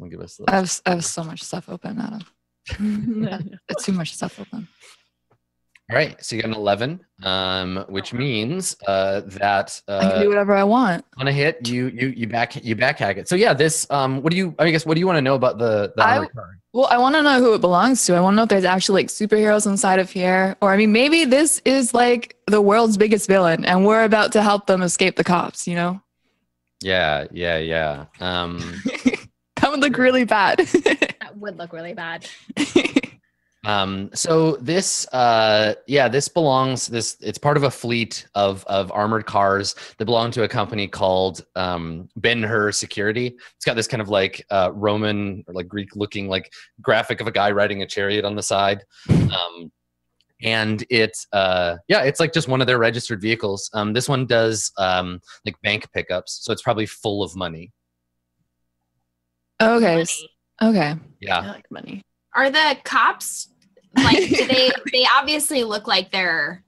We'll give us the I have, I have so much stuff open, Adam. yeah, it's too much stuff open. All right, so you got an eleven, um, which means uh, that uh, I can do whatever I want. On a hit, you you you back you backhack it. So yeah, this. Um, what do you? I guess what do you want to know about the? the I, well, I want to know who it belongs to. I want to know if there's actually like superheroes inside of here, or I mean, maybe this is like the world's biggest villain, and we're about to help them escape the cops. You know? Yeah, yeah, yeah. Um, that would look really bad. That would look really bad. Um, so this, uh, yeah, this belongs, this, it's part of a fleet of, of armored cars that belong to a company called, um, Ben-Hur Security. It's got this kind of like, uh, Roman or like Greek looking, like graphic of a guy riding a chariot on the side. Um, And it's, uh, yeah, it's like just one of their registered vehicles. Um, this one does um, like bank pickups, so it's probably full of money. Okay. Money. Okay. Yeah. I like money. Are the cops, like, do they, they obviously look like they're,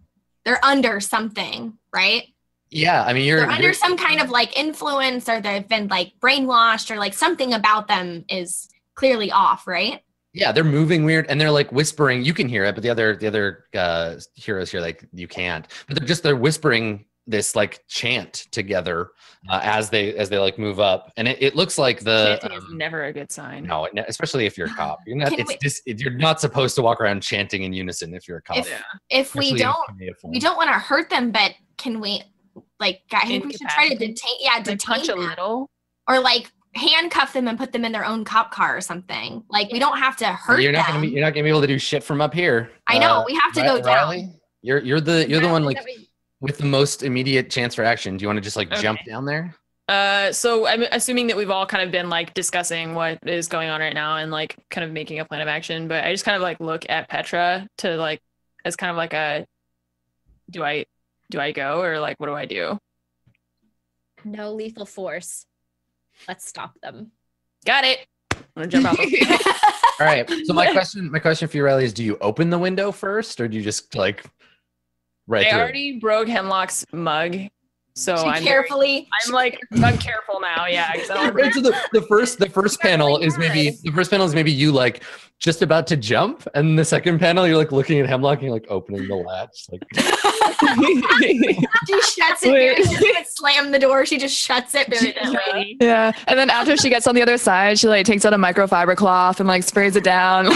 they're under something, right? Yeah. I mean, you're they're under you're, some kind of like influence, or they've been like brainwashed, or like something about them is clearly off, right? Yeah, they're moving weird, and they're like whispering. You can hear it, but the other the other uh, heroes here, like, you can't. But they're just they're whispering this like chant together uh, as they as they like move up, and it, it looks like the chanting um, is never a good sign. No, especially if you're a cop. You're not. It's we, just, you're not supposed to walk around chanting in unison if you're a cop. If, yeah. if we don't, we don't want to hurt them, but can we, like, I think we should try to detain. Yeah, detain touch them a little, or like handcuff them and put them in their own cop car or something. Like, we don't have to hurt you're not them. Gonna be, you're not gonna be able to do shit from up here. I know. Uh, we have to R go down. Riley, you're you're the you're yeah, the one like we... with the most immediate chance for action. Do you want to just like okay. jump down there? Uh, so I'm assuming that we've all kind of been like discussing what is going on right now and like kind of making a plan of action. But I just kind of like look at Petra to like as kind of like a do I do I go or like what do I do? No lethal force. Let's stop them. Got it. I'm gonna jump out. All right. So my question, my question for you, Riley, is: do you open the window first, or do you just like? Right. I already broke Hemlock's mug, so she I'm carefully. Very, I'm like I'm careful now. Yeah. Exactly. Right, so the, the first the first panel is maybe the first panel is maybe you like just about to jump, and the second panel you're like looking at Hemlock and you're like opening the latch. Like she shuts it. She slam the door. She just shuts it. Very gently. Yeah. And then after she gets on the other side, she like takes out a microfiber cloth and like sprays it down.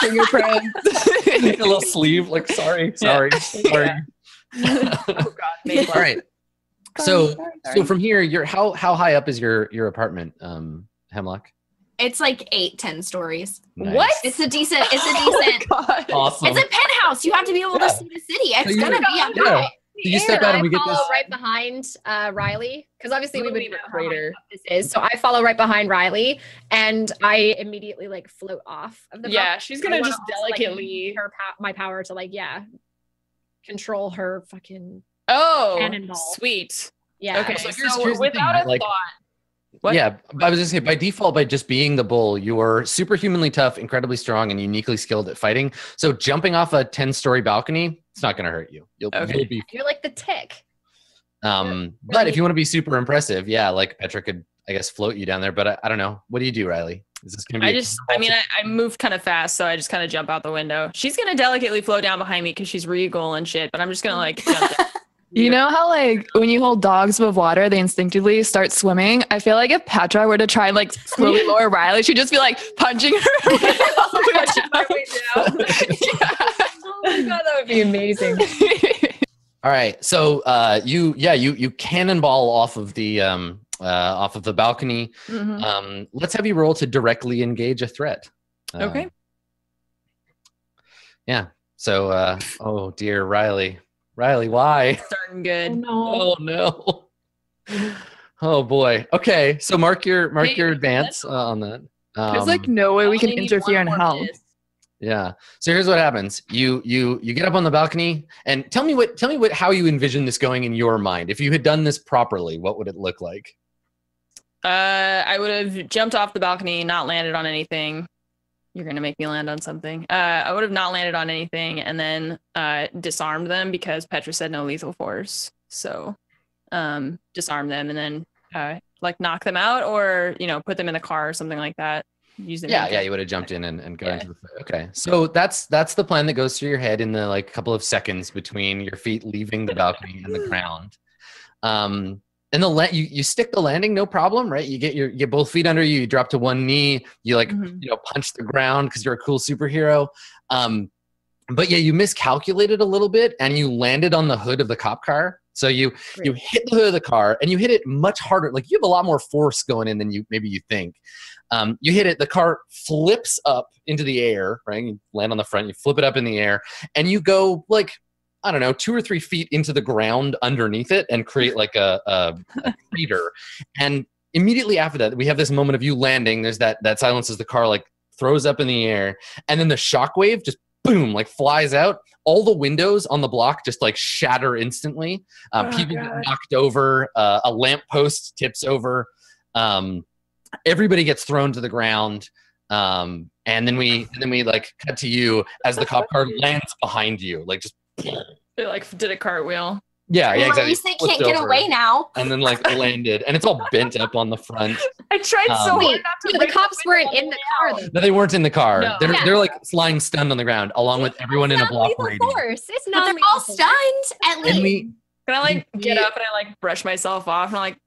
Fingerprints. Like a little sleeve. Like sorry, sorry, yeah. sorry. Yeah. Oh God. Maybe. All right. So, sorry, sorry. so from here, you're how how high up is your your apartment, um, Hemlock? It's like eight, ten stories. Nice. What? It's a decent. It's a decent. Oh awesome. It's a penthouse. You have to be able yeah. to see the city. It's so gonna be up yeah. high. So you step out and we get this. I follow right behind uh, Riley because obviously we would be a crater. This is so I follow right behind Riley and I immediately like float off of the. Yeah, she's gonna just delicately her my power to like yeah control her fucking. Oh, sweet. Yeah. Okay. So, so without a like, thought. What? Yeah, I was just saying by default, by just being the bull, you're superhumanly tough, incredibly strong, and uniquely skilled at fighting. So jumping off a ten-story balcony, it's not going to hurt you. You'll, okay. you'll be. You're like the tick. Um, you're but really if you want to be super impressive, yeah, like Petra could, I guess, float you down there. But I, I don't know. What do you do, Riley? Is this going to be? I just, I mean, I, I moved kind of fast, so I just kind of jump out the window. She's going to delicately float down behind me because she's regal and shit. But I'm just going to like jump down. You know how, like, when you hold dogs above water, they instinctively start swimming? I feel like if Petra were to try and, like, slowly lower Riley, she'd just be, like, punching her. Oh, my God, my way down. Yeah. Oh, my God, that would be amazing. All right. So, uh, you, yeah, you you cannonball off of the, um, uh, off of the balcony. Mm-hmm. Um, let's have you roll to directly engage a threat. Uh, okay. Yeah. So, uh, oh, dear, Riley. Riley, why? Starting good. Oh no. Oh, no. Oh boy. Okay, so mark your mark Wait, your advance uh, on that. Um, There's like no way we can interfere and help. Yeah. So here's what happens. You you you get up on the balcony and tell me what tell me what how you envision this going in your mind. If you had done this properly, what would it look like? Uh, I would have jumped off the balcony, not landed on anything. You're going to make me land on something. Uh, I would have not landed on anything and then uh, disarmed them because Petra said no lethal force. So um, disarm them and then uh, like knock them out or, you know, put them in the car or something like that. Use them yeah, yeah, you would have jumped in and, and gone yeah. into the fight. Okay, so that's that's the plan that goes through your head in the like couple of seconds between your feet leaving the balcony and the ground. Um, And the you you stick the landing, no problem, right? You get your you get both feet under you, you drop to one knee, you like mm-hmm. you know punch the ground because you're a cool superhero. Um, but yeah, you miscalculated a little bit and you landed on the hood of the cop car. So you Great. you hit the hood of the car and you hit it much harder. Like you have a lot more force going in than you maybe you think. Um, you hit it, the car flips up into the air, right? You land on the front, you flip it up in the air, and you go like. I don't know, two or three feet into the ground underneath it and create like a, a, a crater. And immediately after that, we have this moment of you landing. There's that, that silence as the car like throws up in the air. And then the shockwave just boom, like flies out all the windows on the block just like shatter instantly. Uh, oh, people God. get knocked over. Uh, a lamppost tips over. Um, everybody gets thrown to the ground. Um, and then we and then we like cut to you as the cop car lands behind you, like just. It like did a cartwheel. Yeah, yeah, exactly. At least they can't get away now. And then like landed, and it's all bent up on the front. I tried um, so hard not to. The cops weren't in the car. Though. No, they weren't in the car. No. They're yeah. they're like lying stunned on the ground, along with everyone in a block radius. It's not. But they're all stunned. At least. And we, and I like get up and I like brush myself off and I like.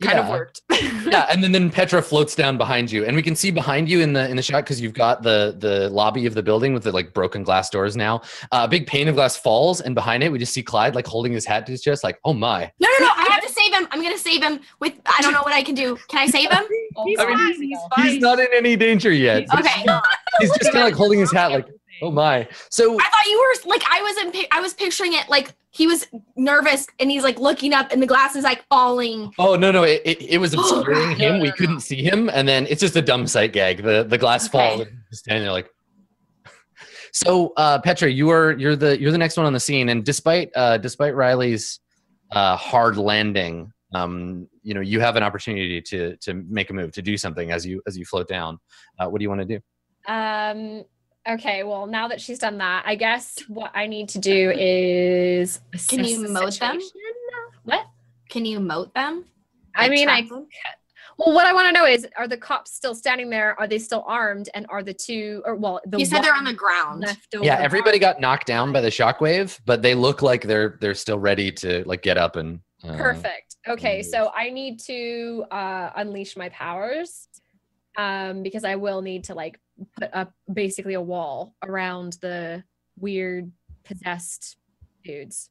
Kind yeah. of worked. yeah, and then, then Petra floats down behind you, and we can see behind you in the in the shot because you've got the the lobby of the building with the like broken glass doors now. Uh, a big pane of glass falls, and behind it we just see Clyde like holding his hat to his chest, like, oh my. No, no, no! I have to save him. I'm gonna save him with. I don't know what I can do. Can I save him? he's, I mean, fine. he's fine. He's not in any danger yet. Okay. He's, he's just kind of like holding his hat, like, oh my. So I thought you were like I was in. I was picturing it like. He was nervous, and he's like looking up, and the glass is like falling. Oh no, no, it it, it was obscuring him. No, no, we no. couldn't see him, and then it's just a dumb sight gag. The the glass okay. falls, and he's standing there like. So uh, Petra, you are you're the you're the next one on the scene, and despite uh, despite Riley's uh, hard landing, um, you know you have an opportunity to to make a move, to do something as you as you float down. Uh, what do you want to do? Um. Okay, well, now that she's done that, I guess what I need to do is... Can you moat them? What? Can you moat them? I mean, I... Them? Well, what I want to know is, are the cops still standing there? Are they still armed? And are the two... or well, the You said they're on the ground. Yeah, everybody got knocked down by the shockwave, but they look like they're they're still ready to like get up and... Uh, Perfect. Okay, so I need to uh, unleash my powers um, because I will need to like... put up basically a wall around the weird possessed dudes.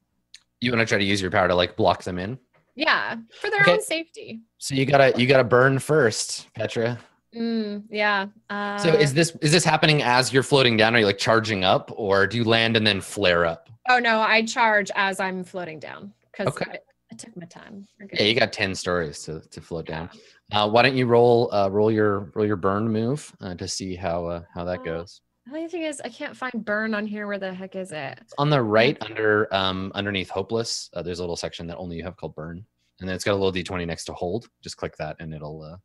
You want to try to use your power to like block them in? Yeah, for their okay. own safety. So you gotta you gotta burn first, Petra. Mm, yeah. Uh, so is this is this happening as you're floating down? Are you like charging up, or do you land and then flare up? Oh no, I charge as I'm floating down because okay. I, I took my time. Yeah, you got ten stories to to float yeah. down. Uh, why don't you roll uh, roll your roll your burn move uh, to see how uh, how that goes? The only thing is I can't find burn on here. Where the heck is it? It's on the right under um, underneath hopeless. Uh, there's a little section that only you have called burn, and then it's got a little d twenty next to hold. Just click that, and it'll uh,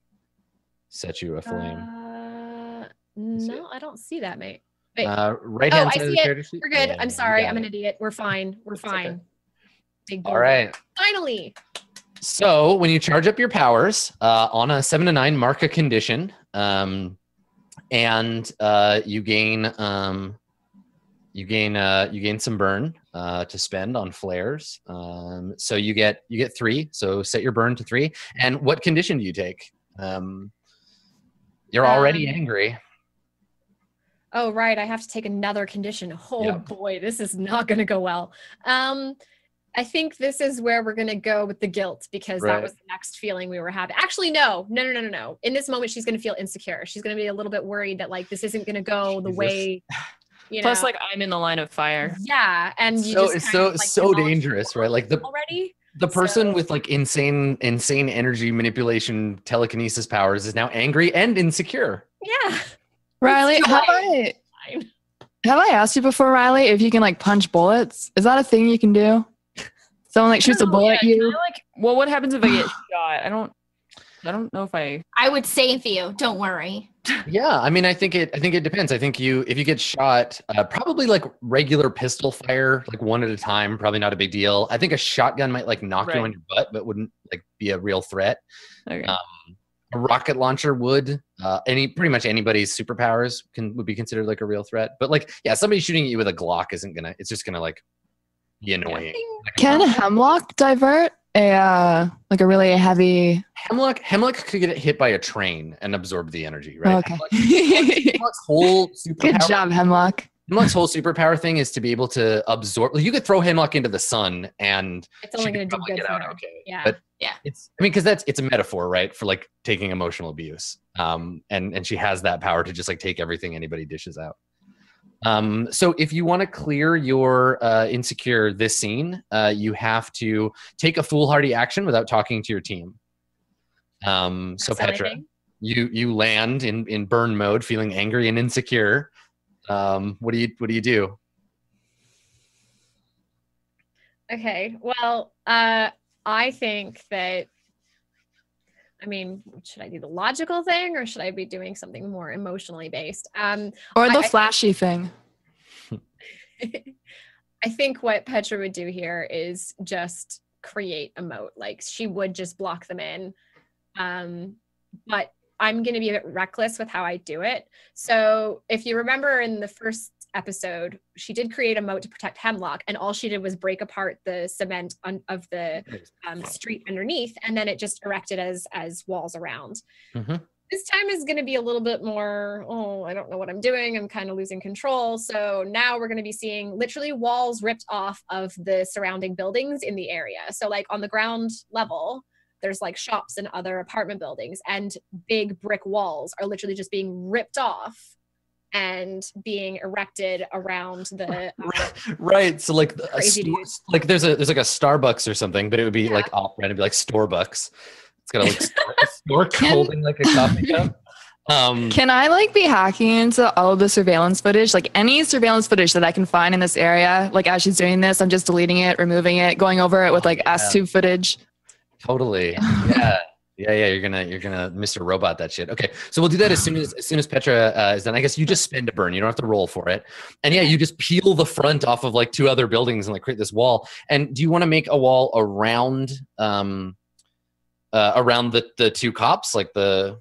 set you aflame. Uh, no, I don't see that, mate. Wait. Uh, right hand oh, side I see of the it. character sheet. We're good. Yeah, I'm sorry. I'm an idiot. We're fine. We're That's fine. Okay. Big All right. Finally. So when you charge up your powers uh, on a seven to nine, mark a condition, um, and uh, you gain um, you gain uh, you gain some burn uh, to spend on flares. Um, so you get you get three. So set your burn to three. And what condition do you take? Um, you're already um, angry. Oh right, I have to take another condition. Oh yep. boy, this is not going to go well. Um, I think this is where we're going to go with the guilt because right. that was the next feeling we were having. Actually, no, no, no, no, no, no. In this moment, she's going to feel insecure. She's going to be a little bit worried that like, this isn't going to go Jesus. the way, you know. Plus like I'm in the line of fire. Yeah. And you so, just it's so, of, like, so dangerous, right? Like the, already, the person so. with like insane, insane energy manipulation, telekinesis powers is now angry and insecure. Yeah. Riley, have I, have I asked you before, Riley, if you can like punch bullets? Is that a thing you can do? Someone like shoots a bullet at you. Like, well, what happens if I get shot? I don't, I don't know if I. I would save you. Don't worry. Yeah, I mean, I think it. I think it depends. I think you, if you get shot, uh, probably like regular pistol fire, like one at a time, probably not a big deal. I think a shotgun might like knock right. you on your butt, but wouldn't like be a real threat. Okay. Um, a rocket launcher would. Uh, any pretty much anybody's superpowers can would be considered like a real threat. But like, yeah, somebody shooting at you with a Glock isn't gonna. It's just gonna like. Yeah, annoying. Can a hemlock divert a uh, like a really heavy hemlock? Hemlock could get hit by a train and absorb the energy, right? Oh, okay. Hemlock, Hemlock's, Hemlock's whole superpower. Good job, Hemlock. Hemlock's whole superpower thing is to be able to absorb. Like, you could throw Hemlock into the sun, and it's only going to do good get for out her. Okay. Yeah, but yeah. It's I mean, because that's it's a metaphor, right, for like taking emotional abuse. Um, and and she has that power to just like take everything anybody dishes out. Um, so if you want to clear your uh, insecure this scene, uh, you have to take a foolhardy action without talking to your team. Um, so Petra, anything? you you land in, in burn mode, feeling angry and insecure. Um, what do you What do you do? Okay. Well, uh, I think that. I mean, should I do the logical thing, or should I be doing something more emotionally based? Um, or the I, flashy I, thing. I think what Petra would do here is just create a moat. Like, she would just block them in. Um, but I'm going to be a bit reckless with how I do it. So if you remember in the first episode, she did create a moat to protect Hemlock, and all she did was break apart the cement on, of the um, street underneath, and then it just erected as as walls around. Mm-hmm. This time is going to be a little bit more, oh, I don't know what I'm doing. I'm kind of losing control. So now we're going to be seeing literally walls ripped off of the surrounding buildings in the area. So like on the ground level, there's like shops and other apartment buildings, and big brick walls are literally just being ripped off and being erected around the um, right. So like a store, like there's a there's like a Starbucks or something, but it would be yeah. like off brand. It'd be like Storebucks. It's got a like store, a store can, holding like a coffee cup. Um, can I like be hacking into all of the surveillance footage, like any surveillance footage that I can find in this area? Like as she's doing this, I'm just deleting it, removing it, going over it with like yeah. S two footage. Totally. Yeah. Yeah, yeah, you're gonna you're gonna Mister Robot that shit. Okay, so we'll do that as soon as as soon as Petra uh, is done. I guess you just spend a burn. You don't have to roll for it. And yeah, you just peel the front off of like two other buildings and like create this wall. And do you want to make a wall around um uh, around the the two cops, like the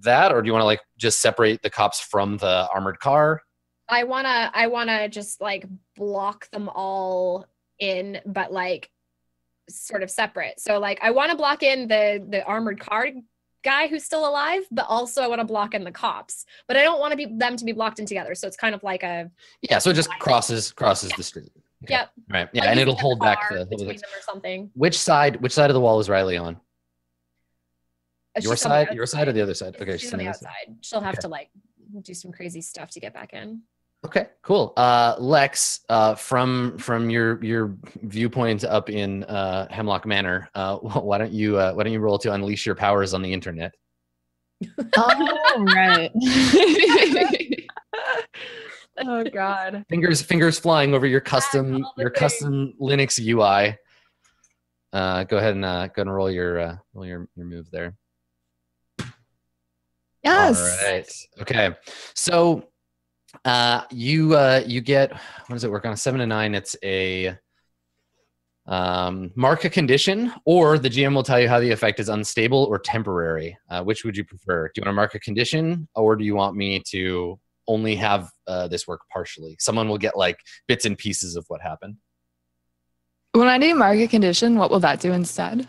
that, or do you want to like just separate the cops from the armored car? I wanna I wanna just like block them all in, but like. Sort of separate. So like I want to block in the the armored car guy who's still alive, but also I want to block in the cops, but I don't want to be them to be blocked in together. So it's kind of like a yeah so it just crosses crosses yeah. the street. Okay. Yep. Right. Yeah, like and it'll hold the back the between them or something. Which side which side of the wall is Riley on? Uh, your side your side or the other side? Okay, she's, she's on the outside. Side. She'll have okay. to like do some crazy stuff to get back in. Okay, cool. Uh, Lex, uh, from from your your viewpoint up in uh, Hemlock Manor, uh, why don't you uh, why don't you roll to unleash your powers on the internet? Oh right. Oh god. Fingers fingers flying over your custom your things. custom Linux U I. Uh, go ahead and uh, go ahead and roll your uh, roll your your move there. Yes. All right. Okay. So. Uh, you, uh, you get, what does it work on? A seven to nine. It's a, um, mark a condition, or the G M will tell you how the effect is unstable or temporary. Uh, which would you prefer? Do you want to mark a condition, or do you want me to only have, uh, this work partially? Someone will get like bits and pieces of what happened. When I do mark a condition, what will that do instead?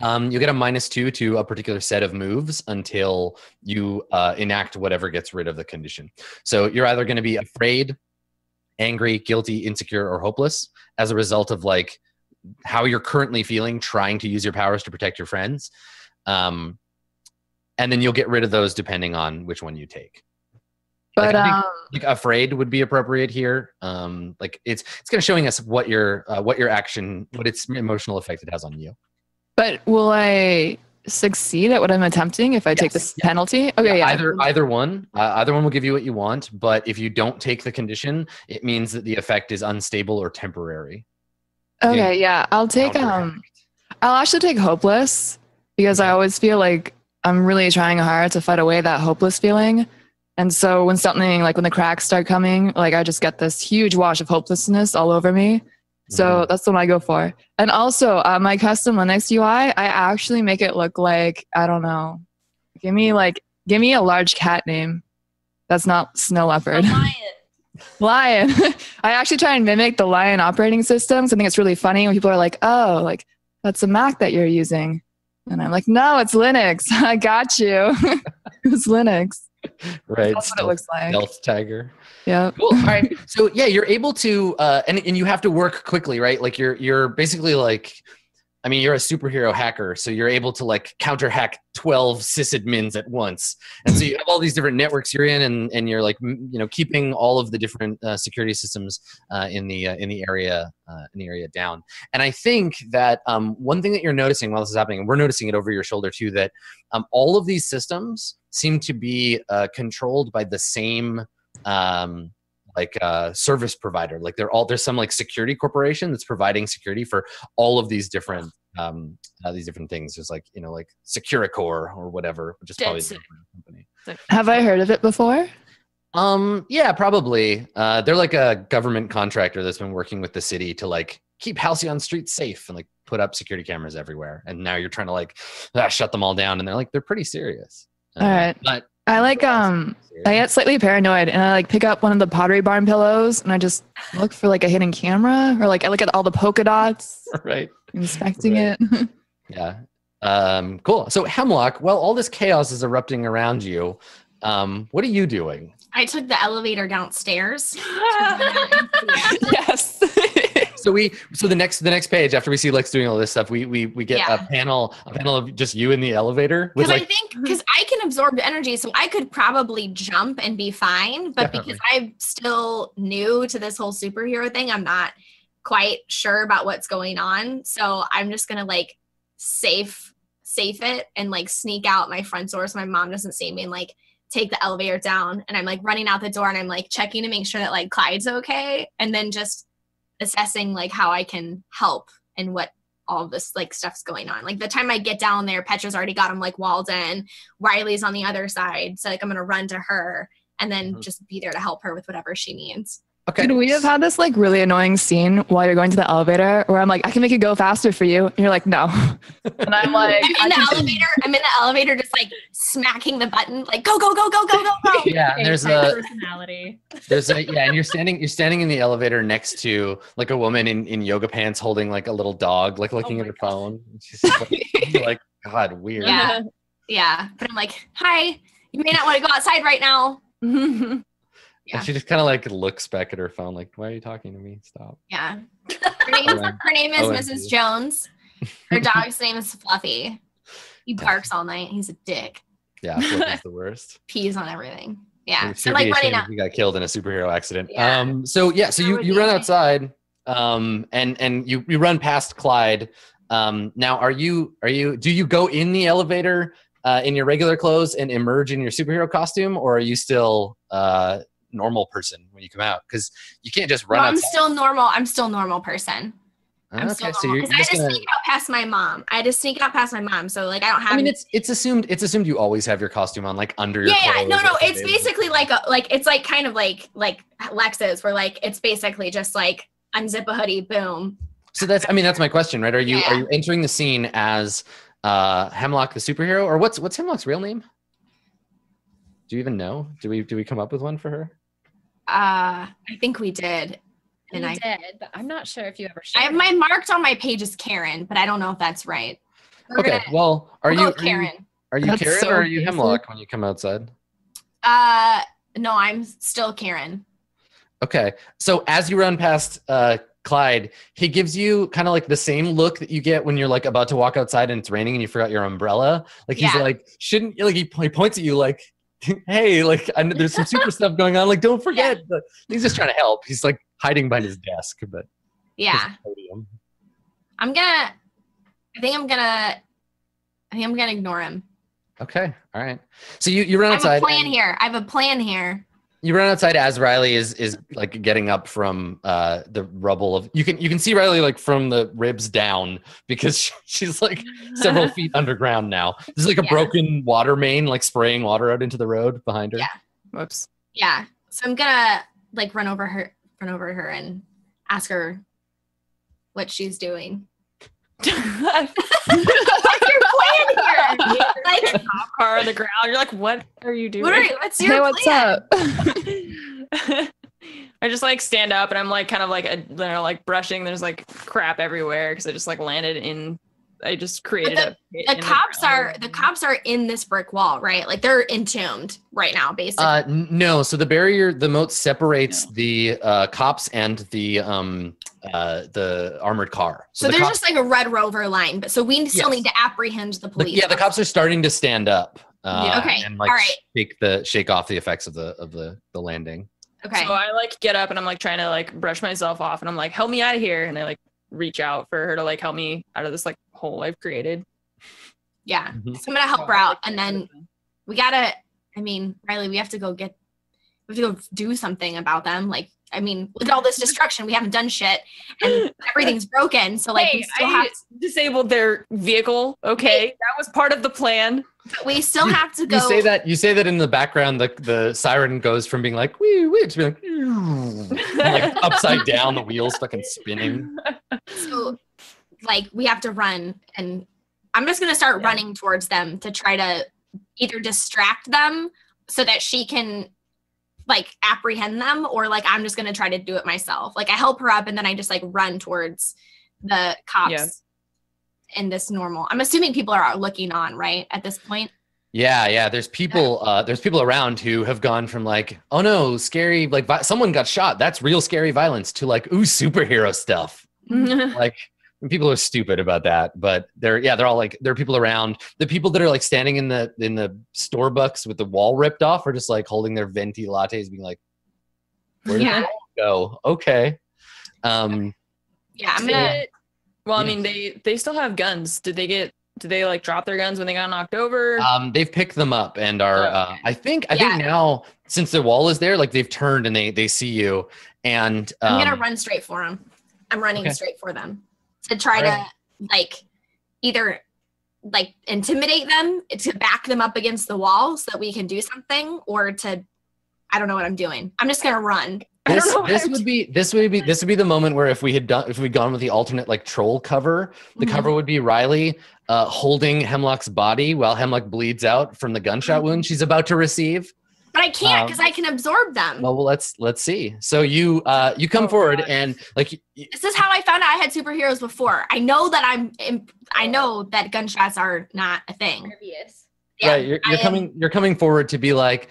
Um, you'll get a minus two to a particular set of moves until you uh, enact whatever gets rid of the condition. So you're either going to be afraid, angry, guilty, insecure, or hopeless as a result of like how you're currently feeling, trying to use your powers to protect your friends. Um, and then you'll get rid of those depending on which one you take. But like, I think, um, like afraid would be appropriate here. Um, like it's it's kind of showing us what your uh, what your action, what its emotional effect it has on you. But will I succeed at what I'm attempting if I yes. take this yeah. penalty? Okay, yeah. yeah. Either either one, uh, either one will give you what you want. But if you don't take the condition, it means that the effect is unstable or temporary. Okay, you yeah, I'll take um, I'll actually take hopeless, because I always feel like I'm really trying hard to fight away that hopeless feeling, and so when something like when the cracks start coming, like I just get this huge wash of hopelessness all over me. So that's the one I go for. And also, uh, my custom Linux U I, I actually make it look like, I don't know, give me like, give me a large cat name. That's not Snow Leopard. A lion. Lion. I actually try and mimic the Lion operating system. So I think it's really funny when people are like, oh, like, that's a Mac that you're using. And I'm like, no, it's Linux. I got you. It's Linux. Right. That's what it looks like. Stealth tiger. Yeah. Cool. All right. So yeah, you're able to, uh, and, and you have to work quickly, right? Like you're, you're basically like, I mean, you're a superhero hacker, so you're able to like counter hack twelve sysadmins at once. And so you have all these different networks you're in, and, and you're like, you know, keeping all of the different uh, security systems uh, in the, uh, in the area, uh, in the area down. And I think that um, one thing that you're noticing while this is happening, and we're noticing it over your shoulder too, that um, all of these systems seem to be uh, controlled by the same um, like a service provider. Like they're all, there's some like security corporation that's providing security for all of these different, um, uh, these different things. There's like, you know, like SecuraCore or whatever, which is probably the company. Have I heard of it before? Um, yeah, probably. Uh, they're like a government contractor that's been working with the city to like keep Halcyon Street safe and like put up security cameras everywhere. And now you're trying to like ah, shut them all down. And they're like, they're pretty serious. Uh, all right. But I like, um, I get slightly paranoid and I like pick up one of the Pottery Barn pillows and I just look for like a hidden camera or like I look at all the polka dots. Right. Inspecting right. it. Yeah. Um, cool. So Hemlock, well, all this chaos is erupting around you. Um, what are you doing? I took the elevator downstairs. Yes. So we, so the next, the next page after we see Lex doing all this stuff, we, we, we get yeah. a panel, a panel of just you in the elevator. Because like, I think, because I can absorb the energy, so I could probably jump and be fine. But definitely. Because I'm still new to this whole superhero thing, I'm not quite sure about what's going on. So I'm just gonna like safe, safe it and like sneak out my front door so my mom doesn't see me and like take the elevator down. And I'm like running out the door and I'm like checking to make sure that like Clyde's okay. And then just assessing like how I can help and what all this like stuff's going on. Like the time I get down there, Petra's already got him like walled in. Riley's on the other side. So like I'm going to run to her and then mm-hmm. just be there to help her with whatever she needs. Okay. Could we have had this like really annoying scene while you're going to the elevator where I'm like, I can make it go faster for you. And you're like, no. And I'm like, I'm in the elevator. I'm in the elevator just like smacking the button, like go, go, go, go, go, go, go. Yeah. And there's a personality. There's a yeah, and you're standing, you're standing in the elevator next to like a woman in, in yoga pants holding like a little dog, like looking oh at her God. phone. She's like, like, God, weird. Yeah. Yeah. But I'm like, hi, you may not want to go outside right now. Mm-hmm. Yeah. And she just kind of like looks back at her phone, like, why are you talking to me? Stop. Yeah. Her name is, her name is Missus Jones. Her dog's name is Fluffy. He barks all night. He's a dick. Yeah, Fluffy's the worst. Pees on everything. Yeah. So like running out. He got killed in a superhero accident. Yeah. Um. So yeah. So you, you run outside. Um. And and you you run past Clyde. Um. Now are you are you do you go in the elevator uh, in your regular clothes and emerge in your superhero costume, or are you still uh? normal person when you come out? Because you can't just run no, I'm outside. still normal I'm still normal person I'm okay, still normal. So you're, you're I just gonna... sneak out past my mom I just sneak out past my mom so like I don't have I mean any... it's it's assumed it's assumed you always have your costume on like under your yeah, yeah. no no it's available. Basically like a like it's like kind of like like Lex's where like it's basically just like unzip a hoodie, boom. So that's I mean that's my question, right? Are you yeah. are you entering the scene as uh Hemlock the superhero, or what's what's Hemlock's real name? Do you even know? Do we do we come up with one for her? Uh, I think we did. And we I did, but I'm not sure if you ever shared. I have my marked on my page as Karen, but I don't know if that's right. We're okay. Gonna, well, are, we'll you, are Karen. you are you that's Karen so or are you Hemlock when you come outside? Uh, no, I'm still Karen. Okay. So as you run past uh Clyde, he gives you kind of like the same look that you get when you're like about to walk outside and it's raining and you forgot your umbrella. Like he's yeah. like, shouldn't like he, he points at you like, hey, like I know there's some super stuff going on, like don't forget. Yeah. He's just trying to help. He's like hiding behind his desk, but yeah. I'm gonna I think I'm gonna I think I'm gonna ignore him. Okay. All right. So you, you run outside. I have a plan here. I have a plan here. You run outside as Riley is is like getting up from uh the rubble of you can you can see Riley like from the ribs down because she's like several feet underground now. There's like a yeah. broken water main like spraying water out into the road behind her. Yeah. Whoops. Yeah. So I'm gonna like run over her run over her and ask her what she's doing. Like cop car on the ground. You're like, what are you doing? What are you, what's your hey, what's plan? up? I just like stand up and I'm like kind of like a, you know, like brushing. There's like crap everywhere because I just like landed in. I just created the, a. The cops the are the cops are in this brick wall, right? Like they're entombed right now, basically. Uh, no, so the barrier, the moat separates no. the uh, cops and the um. Uh, the armored car. So, so the there's just like a Red Rover line, but so we still yes. need to apprehend the police. The, yeah, the cops are starting to stand up. Uh, yeah. Okay. And like all right. shake the shake off the effects of the of the the landing. Okay. So I like get up and I'm like trying to like brush myself off and I'm like, help me out of here, and I like reach out for her to like help me out of this like hole I've created. Yeah. Mm-hmm. So I'm gonna help her out, and then we gotta. I mean, Riley, we have to go get We have to go do something about them. Like, I mean, with all this destruction, we haven't done shit, and everything's broken. So, like, hey, we still I have to disabled their vehicle. Okay, wait. That was part of the plan. But we still you, have to go. You say that. You say that in the background. The the siren goes from being like wee wee to being like, and, like upside down. The wheels fucking spinning. So, like, we have to run, and I'm just gonna start yeah. running towards them to try to either distract them so that she can, like, apprehend them, or like I'm just gonna try to do it myself. Like, I help her up and then I just like run towards the cops yeah. in this normal. I'm assuming people are out looking on, right, at this point? Yeah, yeah. There's people uh there's people around who have gone from like, oh no, scary, like vi- someone got shot, that's real scary violence, to like, ooh, superhero stuff. Like, people are stupid about that, but they're, yeah, they're all like, there are people around. The people that are like standing in the in the Starbucks with the wall ripped off are just like holding their venti lattes, being like, where did yeah. the wall go? Okay. Um, yeah, I'm gonna. Well, I mean, they they still have guns. Did they get? Did they like drop their guns when they got knocked over? Um, they've picked them up and are. Okay. Uh, I think. I yeah. think now, since the wall is there, like they've turned and they they see you. And um, I'm gonna run straight for them. I'm running okay. straight for them. To try right. to like either like intimidate them, to back them up against the wall so that we can do something, or to, I don't know what I'm doing. I'm just gonna run. This, I don't know this would be this would be this would be the moment where if we had done if we'd gone with the alternate like troll cover, the mm-hmm. cover would be Riley uh, holding Hemlock's body while Hemlock bleeds out from the gunshot mm-hmm. wound she's about to receive. But I can't, because um, I can absorb them. Well, well, let's let's see. So you uh, you come oh, forward God. and like. Y- this is how I found out I had superheroes before. I know that I'm. Imp- I know that gunshots are not a thing. Yeah, right, you're, you're coming. Am- you're coming forward to be like,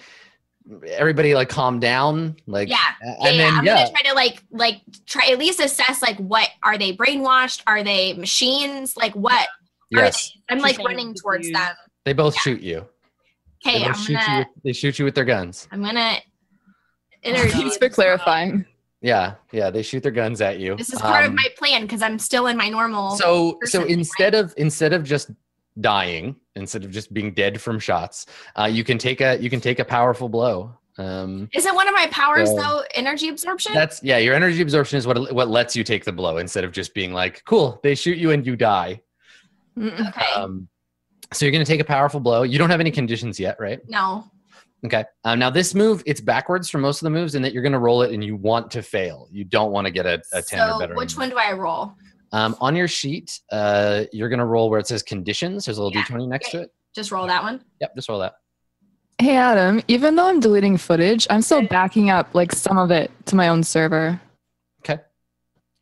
everybody, like, calm down. Like, yeah, yeah and then yeah. I'm yeah. gonna try to like like try at least assess like, what are they, brainwashed? Are they machines? Like, what? Yes. Are they? I'm like running towards you. them. They both yeah. shoot you. Okay, they, I'm shoot gonna, you with, they shoot you with their guns. I'm gonna. Thanks for clarifying. Yeah, yeah, they shoot their guns at you. This is part um, of my plan, because I'm still in my normal. So, person, so instead right? of instead of just dying, instead of just being dead from shots, uh, you can take a you can take a powerful blow. Um, Isn't one of my powers uh, though energy absorption? That's yeah, your energy absorption is what what lets you take the blow instead of just being like, cool, they shoot you and you die. Okay. Um, So you're going to take a powerful blow. You don't have any conditions yet, right? No. Okay. Um, now this move, it's backwards from most of the moves, in that you're going to roll it and you want to fail. You don't want to get a, a ten so or better. So which one do I roll? Um, on your sheet, uh, you're going to roll where it says conditions. There's a little yeah. D twenty next okay. to it. Just roll that one? Yep, just roll that. Hey, Adam, even though I'm deleting footage, I'm still backing up like some of it to my own server.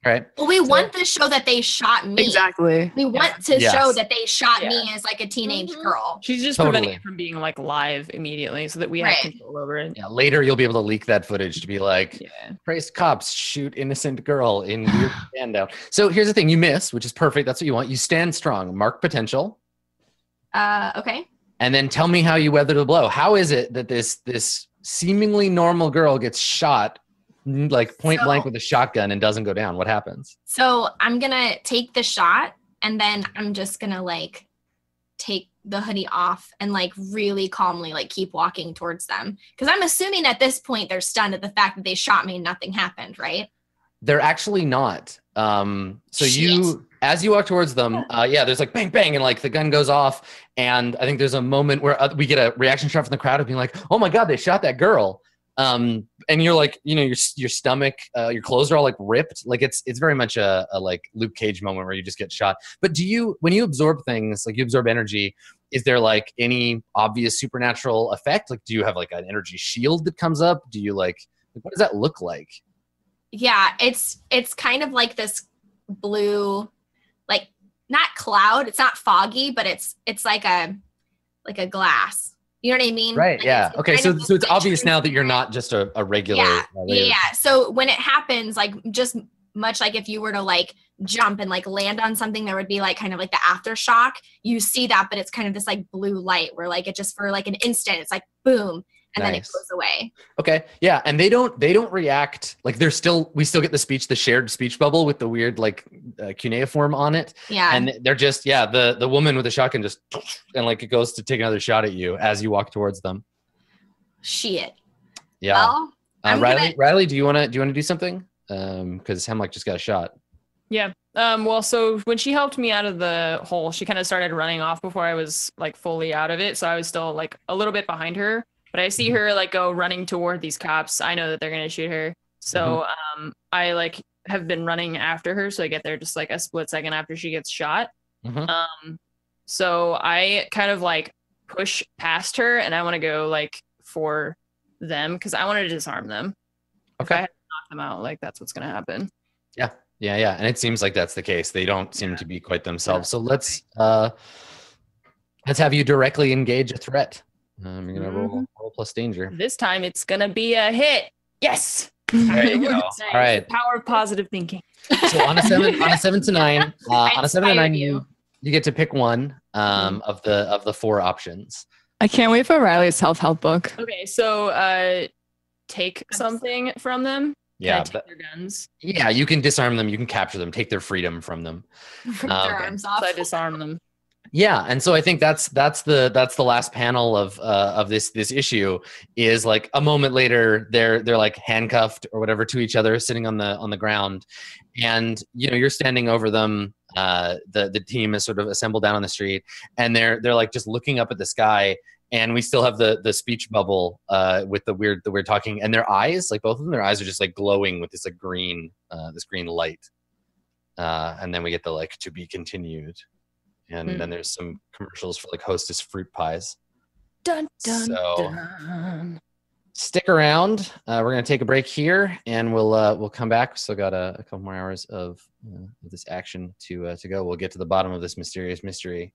Right. Well, we so, want to show that they shot me. Exactly. We want yeah. to yes. show that they shot yeah. me as like a teenage mm-hmm. girl. She's just totally. preventing it from being like live immediately, so that we right. have control over it. Yeah. Later, you'll be able to leak that footage to be like, yeah. praise cops, shoot innocent girl in weird standout. So here's the thing: you miss, which is perfect. That's what you want. You stand strong. Mark potential. Uh. Okay. And then tell me how you weather the blow. How is it that this this seemingly normal girl gets shot? Like point so, blank with a shotgun and doesn't go down? What happens? So I'm gonna take the shot, and then I'm just gonna like take the hoodie off and like really calmly like keep walking towards them, because I'm assuming at this point they're stunned at the fact that they shot me and nothing happened, right? They're actually not. Um, so Shit. you, as you walk towards them, uh, yeah, there's like bang bang, and like the gun goes off, and I think there's a moment where uh, we get a reaction shot from the crowd of being like, "Oh my God, they shot that girl." Um, and you're like, you know, your your stomach, uh, your clothes are all like ripped. Like it's it's very much a, a like Luke Cage moment where you just get shot. But do you, when you absorb things, like you absorb energy, is there like any obvious supernatural effect? Like, do you have like an energy shield that comes up? Do you like, what does that look like? Yeah, it's it's kind of like this blue, like not cloud. It's not foggy, but it's it's like a like a glass. You know what I mean? Right, like, yeah. Okay, so so it's obvious now that you're not just a, a regular. Yeah, uh, yeah. So when it happens, like just much like if you were to like jump and like land on something, there would be like kind of like the aftershock. You see that, but it's kind of this like blue light where like it just for like an instant, it's like boom, and nice. Then it goes away. Okay, yeah. And they don't they don't react. Like they're still, we still get the speech, the shared speech bubble with the weird like uh, cuneiform on it. Yeah. And they're just, yeah, the the woman with the shotgun just, and like it goes to take another shot at you as you walk towards them. Shit. Yeah. Well, uh, Riley, gonna... Riley, do you want to do you want to do something? Um, because Hemlock just got a shot. Yeah. Um. Well, so when she helped me out of the hole, she kind of started running off before I was like fully out of it. So I was still like a little bit behind her, but I see her like go running toward these cops. I know that they're gonna shoot her. So mm-hmm. um, I like have been running after her. So I get there just like a split second after she gets shot. Mm-hmm. Um. So I kind of like push past her, and I want to go like for them because I want to disarm them. Okay. If I had to knock them out, like that's what's gonna happen. Yeah. Yeah, yeah, and it seems like that's the case. They don't seem yeah. to be quite themselves. Yeah. So let's uh, let's have you directly engage a threat. Um, you're gonna mm-hmm. roll, roll plus danger. This time it's gonna be a hit. Yes. There you go. All right. The power of positive thinking. So on a seven, on a seven to nine, uh, on a seven to nine, you. you you get to pick one um, of the of the four options. I can't wait for Riley's self help book. Okay, so uh, take something from them. Yeah, take but, their guns. Yeah, you can disarm them. You can capture them. Take their freedom from them. Rip um, their arms off. So I disarm them. Yeah, and so I think that's that's the that's the last panel of uh, of this this issue is like a moment later they're they're like handcuffed or whatever to each other, sitting on the on the ground, and you know you're standing over them. Uh, the the team is sort of assembled down on the street, and they're they're like just looking up at the sky. And we still have the the speech bubble uh, with the weird the weird talking, and their eyes, like both of them, their eyes are just like glowing with this like green uh, this green light, uh, and then we get the like to be continued, and mm. then there's some commercials for like Hostess fruit pies. Dun dun so, dun. Stick around. Uh, we're gonna take a break here, and we'll uh, we'll come back. We've still got a, a couple more hours of uh, this action to uh, to go. We'll get to the bottom of this mysterious mystery.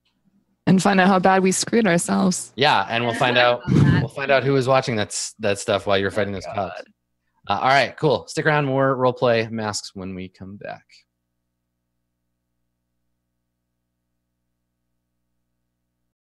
And find out how bad we screwed ourselves. Yeah, and we'll find out. We'll find out who was watching that that stuff while you're fighting those cops. Uh, all right, cool. Stick around. More roleplay masks when we come back.